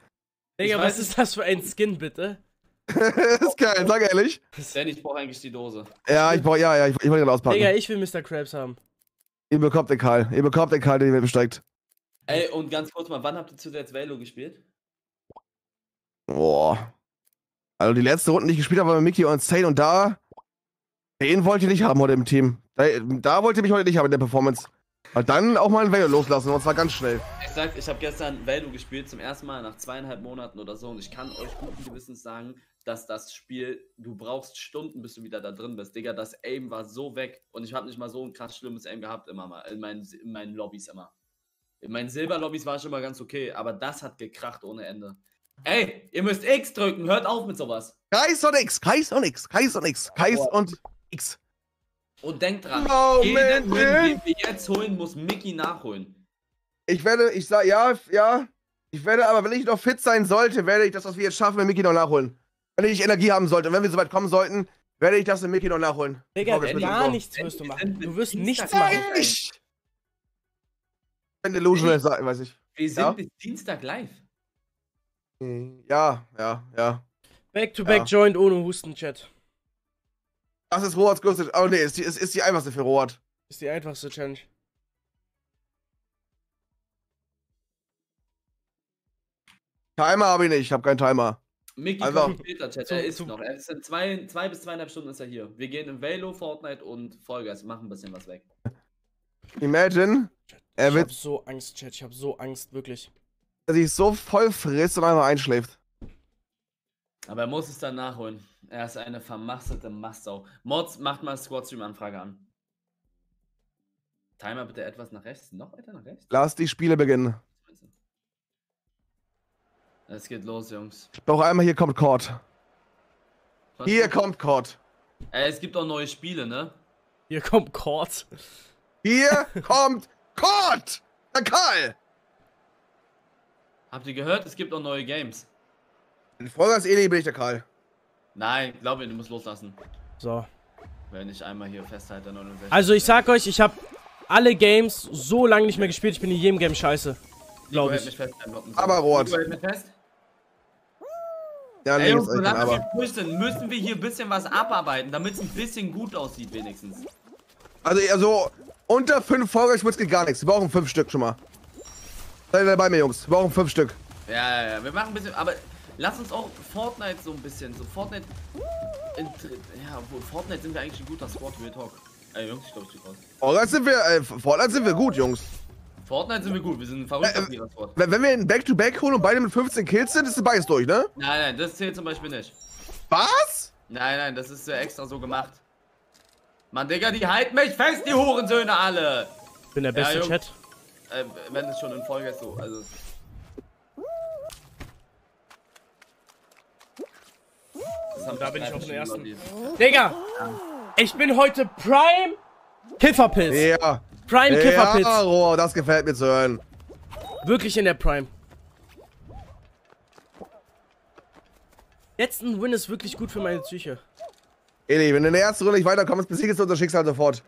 Digga, was ist das für ein Skin, bitte? Ist geil, sag ehrlich. Denn ich brauche eigentlich die Dose. Ja, ich wollte gerade auspacken. Digga, ich will Mr. Krabs haben. Ihr bekommt den Karl, den ihr besteigt. Ey, und ganz kurz mal, wann habt ihr zuletzt Valo gespielt? Boah. Also die letzte Runde, die ich gespielt habe, war mit Mickey und Zane und da... Den wollt ihr nicht haben heute im Team. Da wollt ihr mich heute nicht haben in der Performance. Aber dann auch mal ein Valo loslassen, und zwar ganz schnell. Ich sag, ich habe gestern Valo gespielt, zum ersten Mal nach 2,5 Monaten oder so. Und ich kann euch guten Gewissens sagen, dass das Spiel, du brauchst Stunden, bis du wieder da drin bist. Digga, das Aim war so weg. Und ich habe nicht mal so ein krass schlimmes Aim gehabt, immer mal. In meinen Lobbys immer. In meinen Silberlobbys war ich immer ganz okay, aber das hat gekracht ohne Ende. Ey, ihr müsst X drücken, hört auf mit sowas. Kreis und X. Und denkt dran, jeden Win, den wir jetzt holen, muss Mickey nachholen. Ich werde, aber wenn ich noch fit sein sollte, werde ich das, was wir jetzt schaffen, mit Mickey noch nachholen. Wenn ich Energie haben sollte und wenn wir so weit kommen sollten, werde ich das mit Mickey noch nachholen. Digga, gar nichts wirst du machen. Du wirst nichts machen. Ich bin delusional, weiß ich. Wir sind bis Dienstag live. Ja. Back-to-back joint ohne Husten-Chat. Das ist Rohats größte Challenge. Oh ne, ist die einfachste für Rohat. Ist die einfachste Challenge. Timer habe ich nicht, ich habe keinen Timer. Mickey kommt später, Chat, er ist noch. Er ist in 2 bis 2,5 Stunden ist er hier. Wir gehen in Valo, Fortnite und Fall Guys, machen ein bisschen was weg. Imagine, er wird... Ich hab so Angst, Chat, ich hab so Angst, wirklich. Dass ich so voll frisst und einmal einschläft. Aber er muss es dann nachholen. Er ist eine vermastete Mastsau. Mods, macht mal Squad-Stream-Anfrage an. Timer bitte etwas nach rechts. Noch weiter nach rechts? Lass die Spiele beginnen. Es geht los, Jungs. Ich brauche einmal, hier kommt Cord. Hier kommt Cord. Es gibt auch neue Spiele, ne? Hier kommt Cord. Hier kommt Cord! Der Karl! Habt ihr gehört? Es gibt auch neue Games. In Vollgas Eli bin ich der Karl. Nein, glaub mir, du musst loslassen. So. Wenn ich einmal hier festhalte, 69. Also ich sag euch, ich hab alle Games so lange nicht mehr gespielt, ich bin in jedem Game scheiße. Glaub ich. Mich fest, aber Rohat. Ja, ey, Jungs, solange wir durch sind, müssen wir hier ein bisschen was abarbeiten, damit es ein bisschen gut aussieht wenigstens. Also unter 5 Vollgas geht gar nichts. Wir brauchen 5 Stück schon mal. Seid ihr bei mir, Jungs? Wir brauchen 5 Stück. Ja, wir machen ein bisschen, aber lass uns auch Fortnite so ein bisschen, so Fortnite... Ja, obwohl Fortnite sind wir eigentlich ein guter Squad, Real Talk. Ey, Jungs, ich glaub, ich stehe raus. Fortnite sind wir gut, Jungs. Fortnite sind wir gut, wir sind ein verrückter Squad. Wenn wir einen Back-to-Back holen und beide mit 15 Kills sind, ist der Bias durch, ne? Nein, das zählt zum Beispiel nicht. Was? Nein, das ist ja extra so gemacht. Mann, Digga, die halten mich fest, die Hurensöhne alle! Ich bin der beste Chat. Wenn es schon in Folge ist, so, also... Da bin ich auf den ersten. Digga! Ich bin heute Prime Kifferpilz. Ja. Prime Kifferpilz. Ja, oh, das gefällt mir zu hören. Wirklich in der Prime. Letzten Win ist wirklich gut für meine Psyche. Eli, wenn du in der ersten Runde nicht weiterkommst, besiegst du unser Schicksal sofort.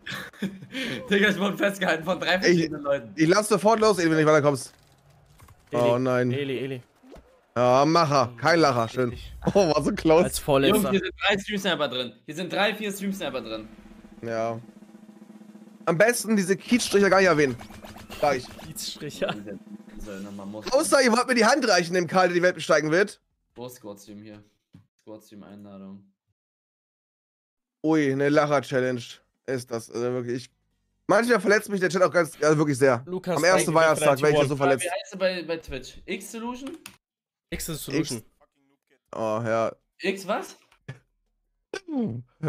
Digga, ich wurde festgehalten von 3 verschiedenen Leuten. Ich lass sofort los, Eli, wenn du nicht weiterkommst. Eli, oh nein. Eli. Ja, Macher, kein Lacher, schön. Oh, war so close. Als Vorletzter. Jungs, hier sind 3 Streamsniper drin. Hier sind 3, 4 Streamsniper drin. Ja. Am besten diese Kiezstricher gar nicht erwähnen. Sag ich. Kiezstricher? sondern man muss... Außer ihr wollt mir die Hand reichen, dem Karl, der die Welt besteigen wird. Wo ist Squad-Stream hier? Squad-Stream-Einladung. Ui, eine Lacher-Challenge ist das, also wirklich. Manchmal verletzt mich der Chat auch ganz, also wirklich sehr. Lukas, am ersten Weihnachtstag werde ich so verletzt. Wie heißt du bei Twitch? X-Solution? X-Solution. Oh, ja. X was?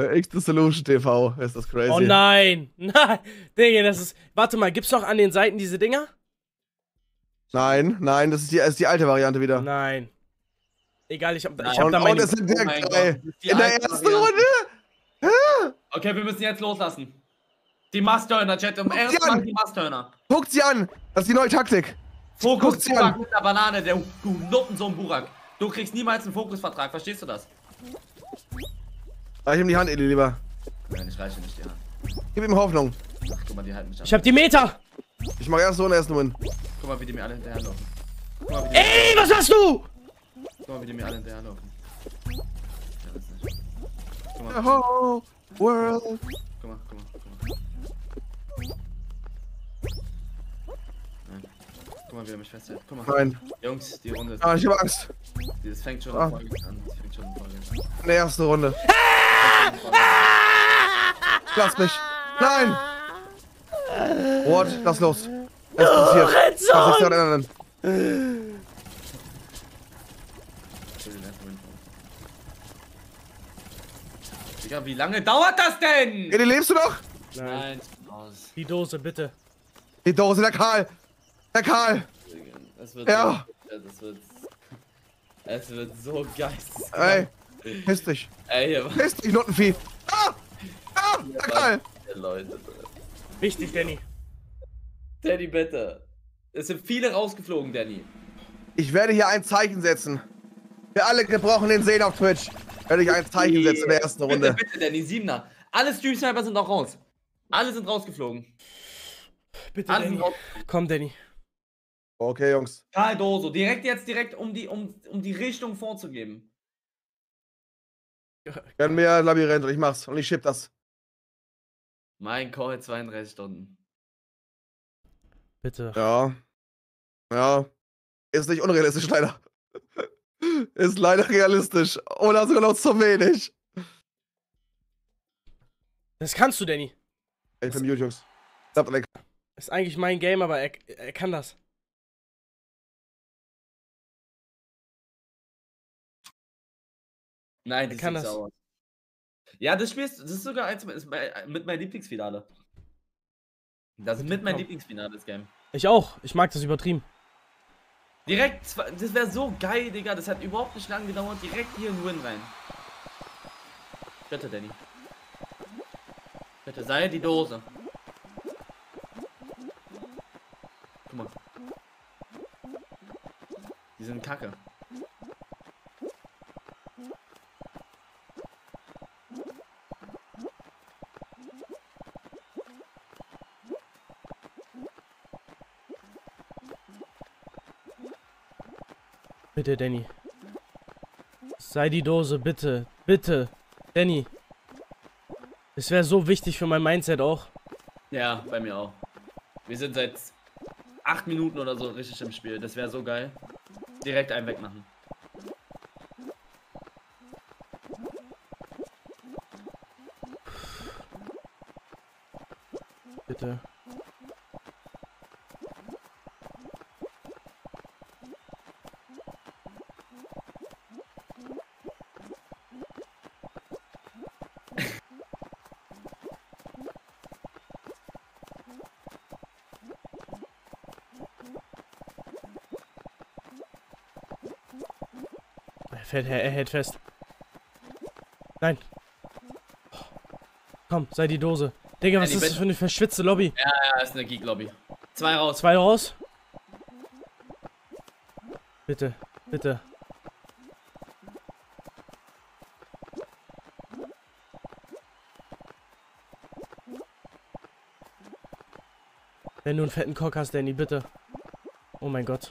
X-Solution TV, ist das crazy. Oh nein! Nein! Digga, das ist... Warte mal, gibt's noch an den Seiten diese Dinger? Nein, nein, das ist die alte Variante wieder. Nein. Egal, ich hab da meine... Oh, das sind direkt drei. In der ersten Runde? Okay, wir müssen jetzt loslassen. Die Mastturner, Chat, erstmal die Mastturner. Guckt sie an! Das ist die neue Taktik. Fokus Burak mit der Banane, der Nuppensohn Burak. Du kriegst niemals einen Fokusvertrag, verstehst du das? Reich ihm die Hand, Edi, lieber. Nein, ich reiche nicht die Hand. Gib ihm Hoffnung. Ach, guck mal, die halten mich an. Ich hab die Meter! Ich mach erst so einen ersten Win. Guck mal, wie die mir alle hinterherlaufen. Ey, was machst du? Guck mal, wie die mir alle hinterherlaufen. Ja, das ist nicht. Guck mal. The whole world. Guck mal, guck mal, guck mal. Nein. Guck mal, wie er mich festhält. Guck mal. Nein. Jungs, die Runde. Ah, ich hab Angst. Das fängt schon an. Das fängt schon an. In der ersten Runde. Lass mich! Nein! What? Lass los! Was passiert? Was ist denn? Digga, wie lange dauert das denn? Edi, lebst du noch? Nein. Die Dose, bitte. Die Dose, der Karl! Der Karl! Das wird ja. Es wird so geil. Ey, piss dich. Ey, piss dich, Nuttenvieh. Ah! Ah! Der Karl! Leute. Wichtig, Danny. Danny, bitte. Es sind viele rausgeflogen, Danny. Ich werde hier ein Zeichen setzen. Wir alle gebrauchen den Sehen auf Twitch. Werde ich ein Zeichen setzen in der ersten Runde. Bitte, bitte, Danny, Siebener. Alle Stream-Sniper sind auch raus. Alle sind rausgeflogen. Bitte, alle Danny. Komm, Danny. Okay, Jungs. Karl Doso, direkt jetzt, direkt um die Richtung vorzugeben. Gönn mir Labyrinth und ich mach's und ich schieb das. Mein Call 32 Stunden. Bitte. Ja. Ja. Ist nicht unrealistisch, leider. Ist leider realistisch. Oder sogar noch zu wenig. Das kannst du, Danny. Ich bin YouTube. Ist eigentlich mein Game, aber er kann das. Nein, das kann das. Sauer. Ja, das Spiel ist, das ist sogar eins mit meinem Lieblingsfinale. Das ist mit meinem Lieblingsfinale, das Game. Ich auch. Ich mag das übertrieben. Direkt, das wäre so geil, Digga. Das hat überhaupt nicht lange gedauert. Direkt hier in Win rein. Bitte, Danny. Bitte, sei die Dose. Guck mal. Die sind kacke. Bitte, Danny. Sei die Dose, bitte. Bitte, Danny. Es wäre so wichtig für mein Mindset auch. Ja, bei mir auch. Wir sind seit 8 Minuten oder so richtig im Spiel. Das wäre so geil. Direkt einen wegmachen. Bitte. Er hält fest. Nein. Oh. Komm, sei die Dose. Digga, was ist das für eine verschwitzte Lobby? Ja, ja, ist eine Geek-Lobby. 2 raus. 2 raus. Bitte, bitte. Wenn du einen fetten Cock hast, Danny, bitte. Oh mein Gott.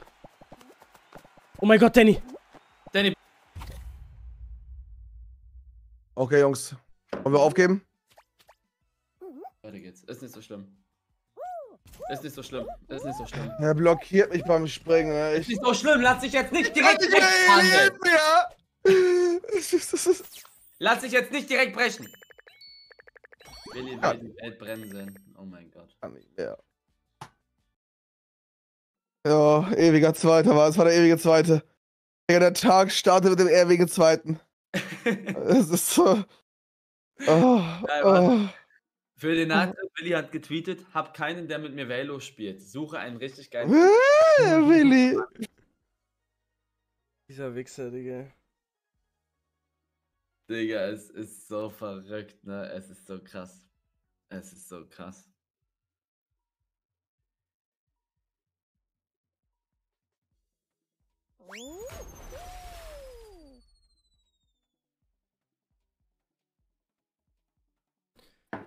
Oh mein Gott, Danny. Danny. Okay, Jungs. Wollen wir aufgeben? Weiter geht's. Ist nicht so schlimm. Ist nicht so schlimm. Ist nicht so schlimm. Er blockiert mich beim Springen. Ist nicht so schlimm. Lass dich jetzt nicht direkt brechen. Lass dich jetzt nicht direkt brechen. Willi will die Welt brennen sehen. Oh mein Gott. Ja. Ja, ewiger Zweiter war es. War der ewige Zweite. Der Tag startet mit dem ewigen Zweiten. Es ist so. Oh, oh. Für den Nachtrag, Willi hat getweetet, hab keinen, der mit mir Valo spielt. Suche einen richtig geilen... Willi! Dieser Wichser, Digga. Digga, es ist so verrückt, ne? Es ist so krass. Es ist so krass.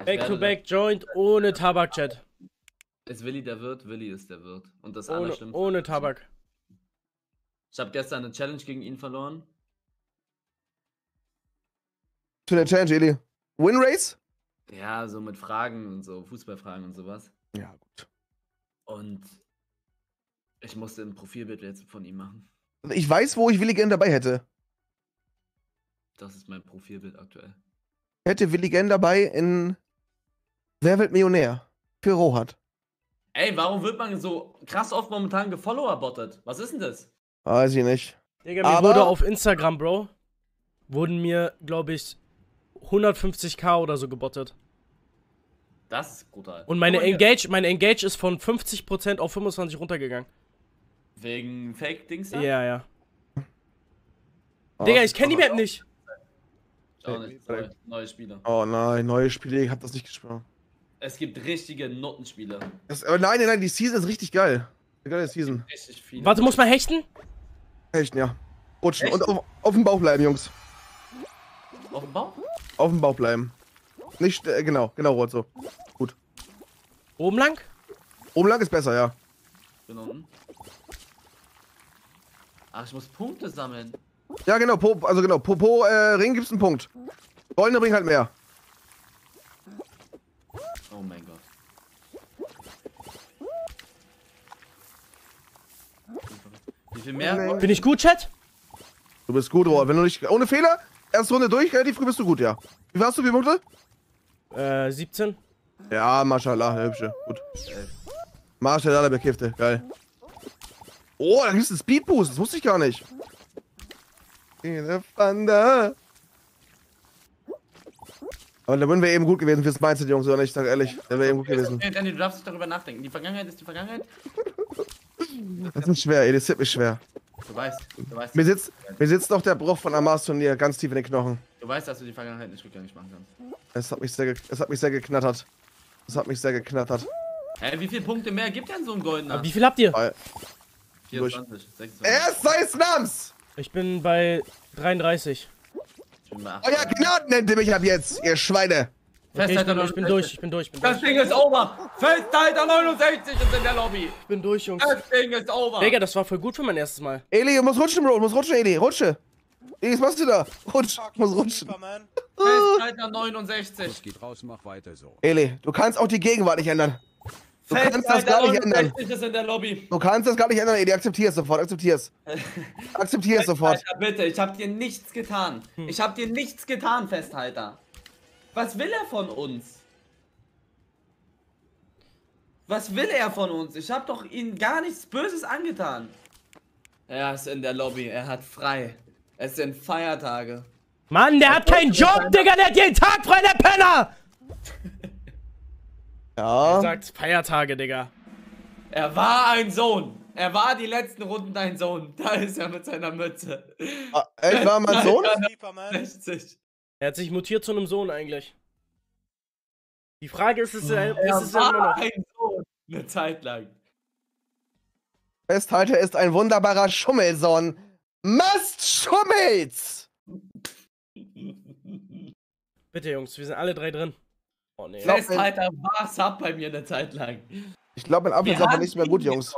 Back-to-back joint ohne Tabak-Chat. Ist Willi der Wirt? Willi ist der Wirt. Und das Allerschlimmste. Ohne Tabak. Ich habe gestern eine Challenge gegen ihn verloren. Zu der Challenge, Eli. Win Race? Ja, so mit Fragen und so, Fußballfragen und sowas. Ja, gut. Und ich musste ein Profilbild jetzt von ihm machen. Ich weiß, wo ich Willi gerne dabei hätte. Das ist mein Profilbild aktuell. Hätte Willi Genn dabei in Wer wird Millionär? Für Rohat. Ey, warum wird man so krass oft momentan gefollowerbottet? Was ist denn das? Weiß ich nicht. Digga, mir wurde auf Instagram, Bro, wurden mir, glaube ich, 150k oder so gebottet. Das ist brutal. Und meine Engage ist von 50% auf 25% runtergegangen. Wegen Fake-Dings da? Ja, ja. Oh, Digga, ich kenne die Map nicht. Auch nicht. Neue Spieler. Oh nein, neue Spiele, ich hab das nicht gespielt. Es gibt richtige Nuttenspieler. Aber nein, nein, nein, die Season ist richtig geil. Eine geile Season. Richtig viele. Warte, muss man hechten? Hechten, ja. Rutschen und auf dem Bauch bleiben, Jungs. Auf dem Bauch? Auf dem Bauch bleiben. Nicht, genau, Rot so. Gut. Oben lang? Oben lang ist besser, ja. Genau. Ach, ich muss Punkte sammeln. Ja, genau, pro Ring gibt's einen Punkt. Goldene Ring halt mehr. Oh mein Gott. Wie viel mehr? Bin ich gut, Chat? Du bist gut, Rohr. Wenn du nicht... Ohne Fehler, erste Runde durch, relativ früh bist du gut, ja. Wie warst du, wie viele Punkte? 17. Ja, Maschallah, der Hübsche. Gut. Maschallah, der Bekifte, geil. Oh, da gibt's einen Speedboost, das wusste ich gar nicht. Aber da würden wir eben gut gewesen fürs Mindset, Jungs, oder nicht? Ich sag ehrlich, da wäre eben gut gewesen. Andy, du darfst nicht darüber nachdenken. Die Vergangenheit ist die Vergangenheit. Das ist schwer, ey, das ist schwer. Du weißt. Mir sitzt noch der Bruch von Amars Turnier ganz tief in den Knochen. Du weißt, dass du die Vergangenheit nicht rückgängig machen kannst. Es hat mich sehr geknattert. Es hat mich sehr geknattert. Hey, wie viele Punkte mehr gibt denn so ein goldener? Aber wie viel habt ihr? 24, 26. Erst seines Namens! Ich bin bei 33. Euer Gnaden nennt ihr mich ab jetzt, ihr Schweine! Okay, ich bin durch. Das Ding ist over! Festhalter 69 ist in der Lobby! Ich bin durch, Jungs. Das Ding ist over! Digga, das war voll gut für mein erstes Mal. Eli, du musst rutschen, Bro, du musst rutschen, Eli, rutsche! Eli, was machst du da? Rutsch, ich muss rutschen. Festhalter 69. Das geht raus, mach weiter so. Eli, du kannst auch die Gegenwart nicht ändern. Du kannst das gar nicht ändern. Du kannst das gar nicht ändern, Edi. Akzeptier es sofort, akzeptier es. Akzeptier es sofort. Festhalter, bitte, ich hab dir nichts getan. Ich hab dir nichts getan, Festhalter. Was will er von uns? Was will er von uns? Ich hab doch ihm gar nichts Böses angetan. Er ist in der Lobby, er hat frei. Es sind Feiertage. Mann, der hat keinen Job, Digga, der hat jeden Tag frei, der Penner! Ja. Er sagt Feiertage, Digga. Er war ein Sohn. Er war die letzten Runden dein Sohn. Da ist er mit seiner Mütze. Ah, echt, war mein Sohn? 60. Er hat sich mutiert zu einem Sohn eigentlich. Die Frage ist, ist es immer noch ein Sohn? Eine Zeit lang. Festhalter ist ein wunderbarer Schummelsohn. Mast Schummels! Bitte, Jungs, wir sind alle drei drin. Oh, nee. Festhalter war Sub bei mir eine Zeit lang. Ich glaube, mein Apfel ist aber nicht mehr gut, Jungs.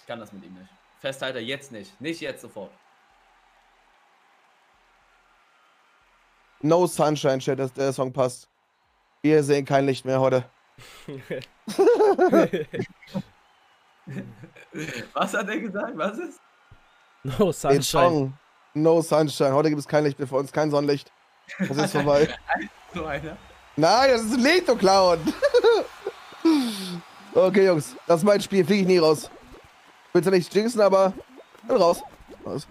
Ich kann das mit ihm nicht. Festhalter jetzt nicht. Nicht jetzt sofort. No Sunshine, Chat, der Song passt. Wir sehen kein Licht mehr heute. Was hat er gesagt? Was ist? No Sunshine. Den Song. No Sunshine. Heute gibt es kein Licht mehr für uns, kein Sonnenlicht. Das ist vorbei. So einer. Nein, das ist ein Leto-Clown. Okay, Jungs, das ist mein Spiel, fliege ich nie raus. Willst du nicht jinxen, aber raus. Raus.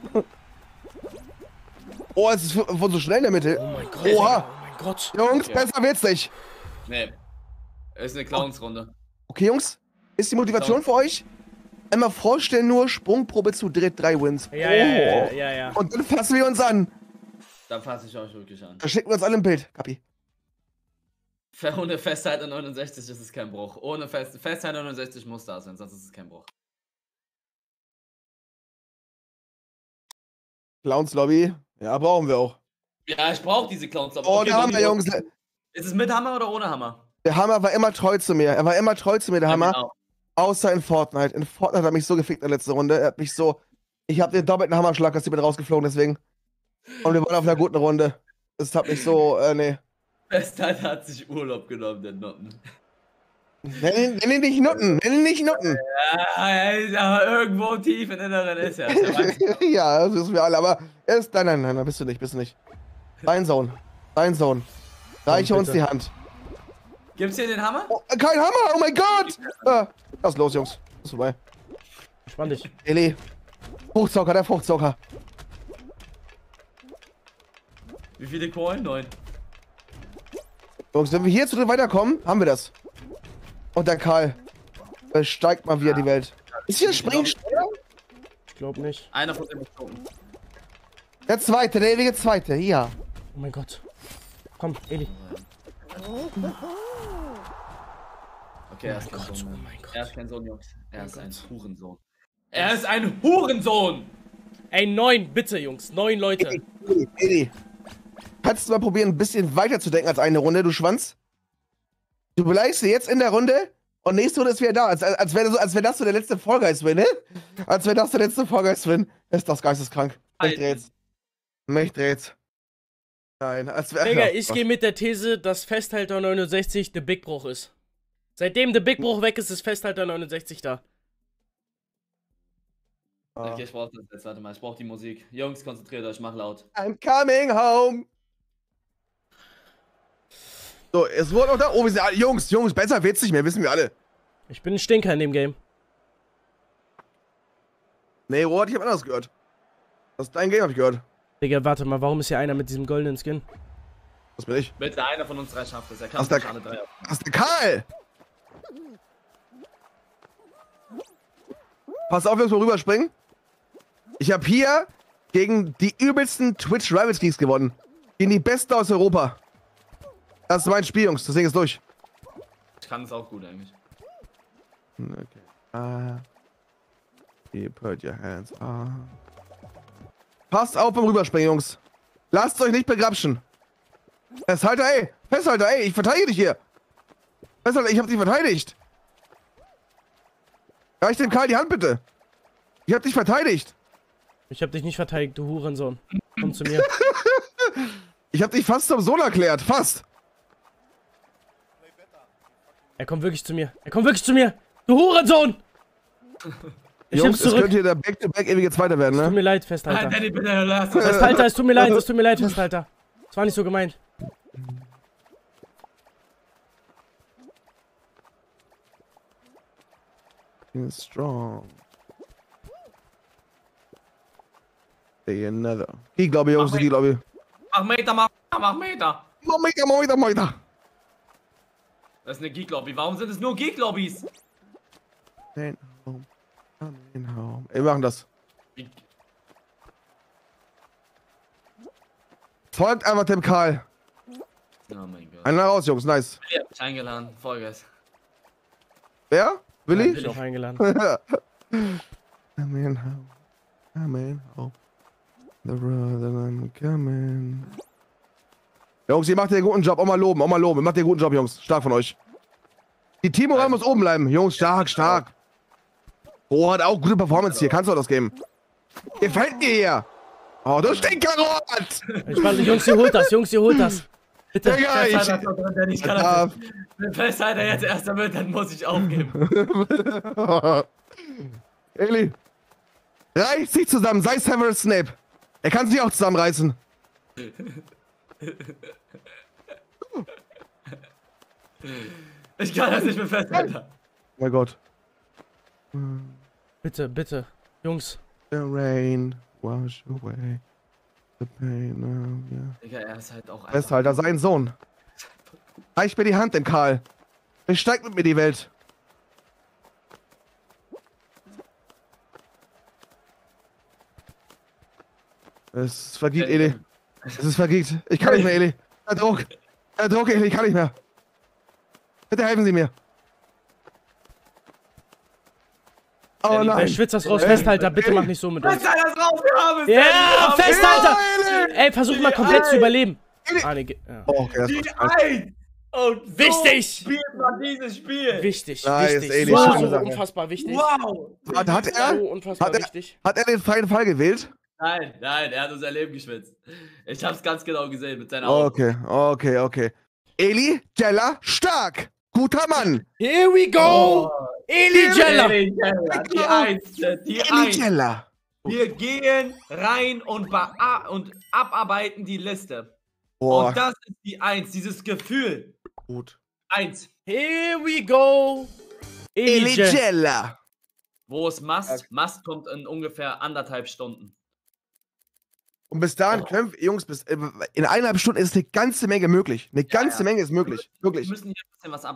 Oh, es ist von so schnell in der Mitte. Oh mein Gott. Oha. Oh mein Gott. Jungs, besser wird's nicht. Nee. Es ist eine Clowns-Runde. Okay, Jungs, ist die Motivation für euch? Einmal vorstellen, nur Sprungprobe zu dritt, 3 Wins. Ja, ja. Und dann fassen wir uns an. Dann fasse ich euch wirklich an. Da schicken wir uns alle ein Bild, Kapi. Ohne Festhalter 69 ist es kein Bruch. Ohne Festhalter 69 muss da sein, sonst ist es kein Bruch. Clowns Lobby? Ja, brauchen wir auch. Ja, ich brauche diese Clowns Lobby. Ohne Hammer, Jungs. Ist es mit Hammer oder ohne Hammer? Der Hammer war immer treu zu mir. Er war immer treu zu mir, der Hammer. Genau. Außer in Fortnite. In Fortnite hat er mich so gefickt in der letzten Runde. Er hat mich so... Ich habe den doppelten Hammerschlag, dass ich bin rausgeflogen, deswegen. Und wir waren auf einer guten Runde. Das hat mich so... nee. Festhalter hat sich Urlaub genommen, der Nutten. Nenn ihn nicht Nutten, nenn ihn nicht Nutten. Ja, aber irgendwo tief im Inneren ist er. Ja, das wissen wir alle, aber er ist... Nein, nein, nein, nein, bist du nicht. Dein Sohn, dein Sohn. Reiche uns die Hand. Gibt's hier den Hammer? Oh, kein Hammer, oh mein Gott! Was ist los, Jungs? Ist vorbei. Spann dich. Eli. Fruchtzocker, der Fruchtzocker. Wie viele Kohlen? 9. Jungs, wenn wir hier zu dritt weiterkommen, haben wir das. Und der Karl. Steigt mal wieder die Welt. Ist hier ein Springsteller? Ich glaube nicht. Einer von den Betrogen. Der zweite, der ewige zweite, ja. Oh mein Gott. Komm, Eli. Okay, er ist kein Sohn. Er ist kein Sohn, Jungs. Er ist ein Hurensohn. Er ist ein Hurensohn! Ey, 9, bitte, Jungs. 9 Leute. Edi, kannst du mal probieren, ein bisschen weiter zu denken als eine Runde, du Schwanz? Du beleidigst dir jetzt in der Runde und nächste Runde ist wieder da. Als wäre das so der letzte Fall Guys-Win, ne? Als wäre das der letzte Fall Guys-Win. Ist das geisteskrank. Mich dreht's. Mich dreht's. Nein, Digga, ich gehe mit der These, dass Festhalter 69 der Big Bruch ist. Seitdem der Big Bruch weg ist, ist Festhalter 69 da. Ah. Okay, ich brauch das jetzt, warte mal, ich brauch die Musik. Jungs, konzentriert euch, mach laut. I'm coming home! So, es wurde auch da oben, Jungs, besser wird's nicht mehr, wissen wir alle. Ich bin ein Stinker in dem Game. Nee, Robert, ich hab anders gehört. Das ist dein Game, hab ich gehört. Digga, warte mal, warum ist hier einer mit diesem goldenen Skin? Das bin ich. Bitte, einer von uns drei schafft es. Er kann nicht alle drei. Das ist der Karl! Pass auf, wir müssen rüberspringen. Ich habe hier gegen die übelsten Twitch Rivals Leagues gewonnen. Gegen die Besten aus Europa. Das ist mein Spiel, Jungs. Das Ding ist durch. Ich kann es auch gut, eigentlich. Okay. You put your hands on. Passt auf beim Rüberspringen, Jungs. Lasst euch nicht begrapschen. Festhalter, ey. Festhalter, ey. Ich verteidige dich hier. Festhalter, ich hab dich verteidigt. Reich dem Karl die Hand, bitte. Ich hab dich verteidigt. Ich hab dich nicht verteidigt, du Hurensohn. Komm zu mir. Ich hab dich fast zum Sohn erklärt. Fast. Er kommt wirklich zu mir. Er kommt wirklich zu mir. Du Hurensohn. Ich Jungs, es könnte hier der Back-to-Back ewige Zweiter werden, ne? Es tut mir leid, Festhalter. Nein, bitte, lass uns. Festhalter, es tut mir leid, Festhalter. Es war nicht so gemeint. Being strong. Stay another. Die Lobby, Jungs, die Lobby. Mach Meter. Das ist eine Geek-Lobby. Warum sind es nur Geek-Lobbys? Nein. Wir machen das. Folgt einfach dem Karl. Oh mein Gott. Einer raus, Jungs, nice. Willi hat mich eingeladen, Fall Guys. Wer? Willi? Ich bin auch eingeladen. I'm in home. The brother I'm coming. Jungs, ihr macht den guten Job. Auch mal loben. Ihr macht den guten Job, Jungs. Stark von euch. Die Teammoral muss oben bleiben. Jungs, stark. Oh, hat auch gute Performance hier. Kannst du auch das geben? Gefällt mir hier. Oh, du Stinkerrot! Jungs, ihr holt das. Bitte. Digga, ich kann das. Wenn Sider jetzt erster wird, dann muss ich aufgeben. Eli, reiß dich zusammen, sei Sam oder Snape. Er kann sich auch zusammenreißen. Ich kann das nicht mehr fest, Alter. Oh mein Gott. Bitte, bitte. Jungs. The rain wash away the pain. Digga, er ist halt auch einfach... Alter, sein Sohn. Reich mir die Hand, den Karl. Besteigt mit mir die Welt. Es vergeht, Eli. Es ist vergeht. Ich kann nicht mehr, Eli. Der Druck. Der Druck, Eli. Ich kann nicht mehr. Bitte helfen Sie mir. Oh nein. Ey, schwitzt das raus, Festhalter, bitte mach nicht so mit uns. Festhalter, das raus, wir haben es! Ja, Festhalter! Ey, versuch mal komplett zu überleben. Ah, ne, ja. Oh, okay, das ist und wichtig! So spielt man dieses Spiel! Wichtig, nice, wichtig. Wow. So unfassbar wichtig. Wow! Hat er den freien Fall gewählt? Nein, nein, er hat unser Leben geschwitzt. Ich hab's ganz genau gesehen mit seiner Augen. Okay, okay, okay. Eli Jella stark! Guter Mann! Here we go! Oh. Eli Jella! Die Eins, die Eins! Wir gehen rein und abarbeiten die Liste. Oh. Und das ist die Eins, dieses Gefühl. Gut. Eins. Here we go! Eli Jella! Wo es Mast? Okay. Mast kommt in ungefähr 1,5 Stunden. Und bis dahin, können wir, Jungs, in 1,5 Stunden ist eine ganze Menge möglich. Eine ganze Menge ist möglich. Wir müssen hier ein bisschen was ab.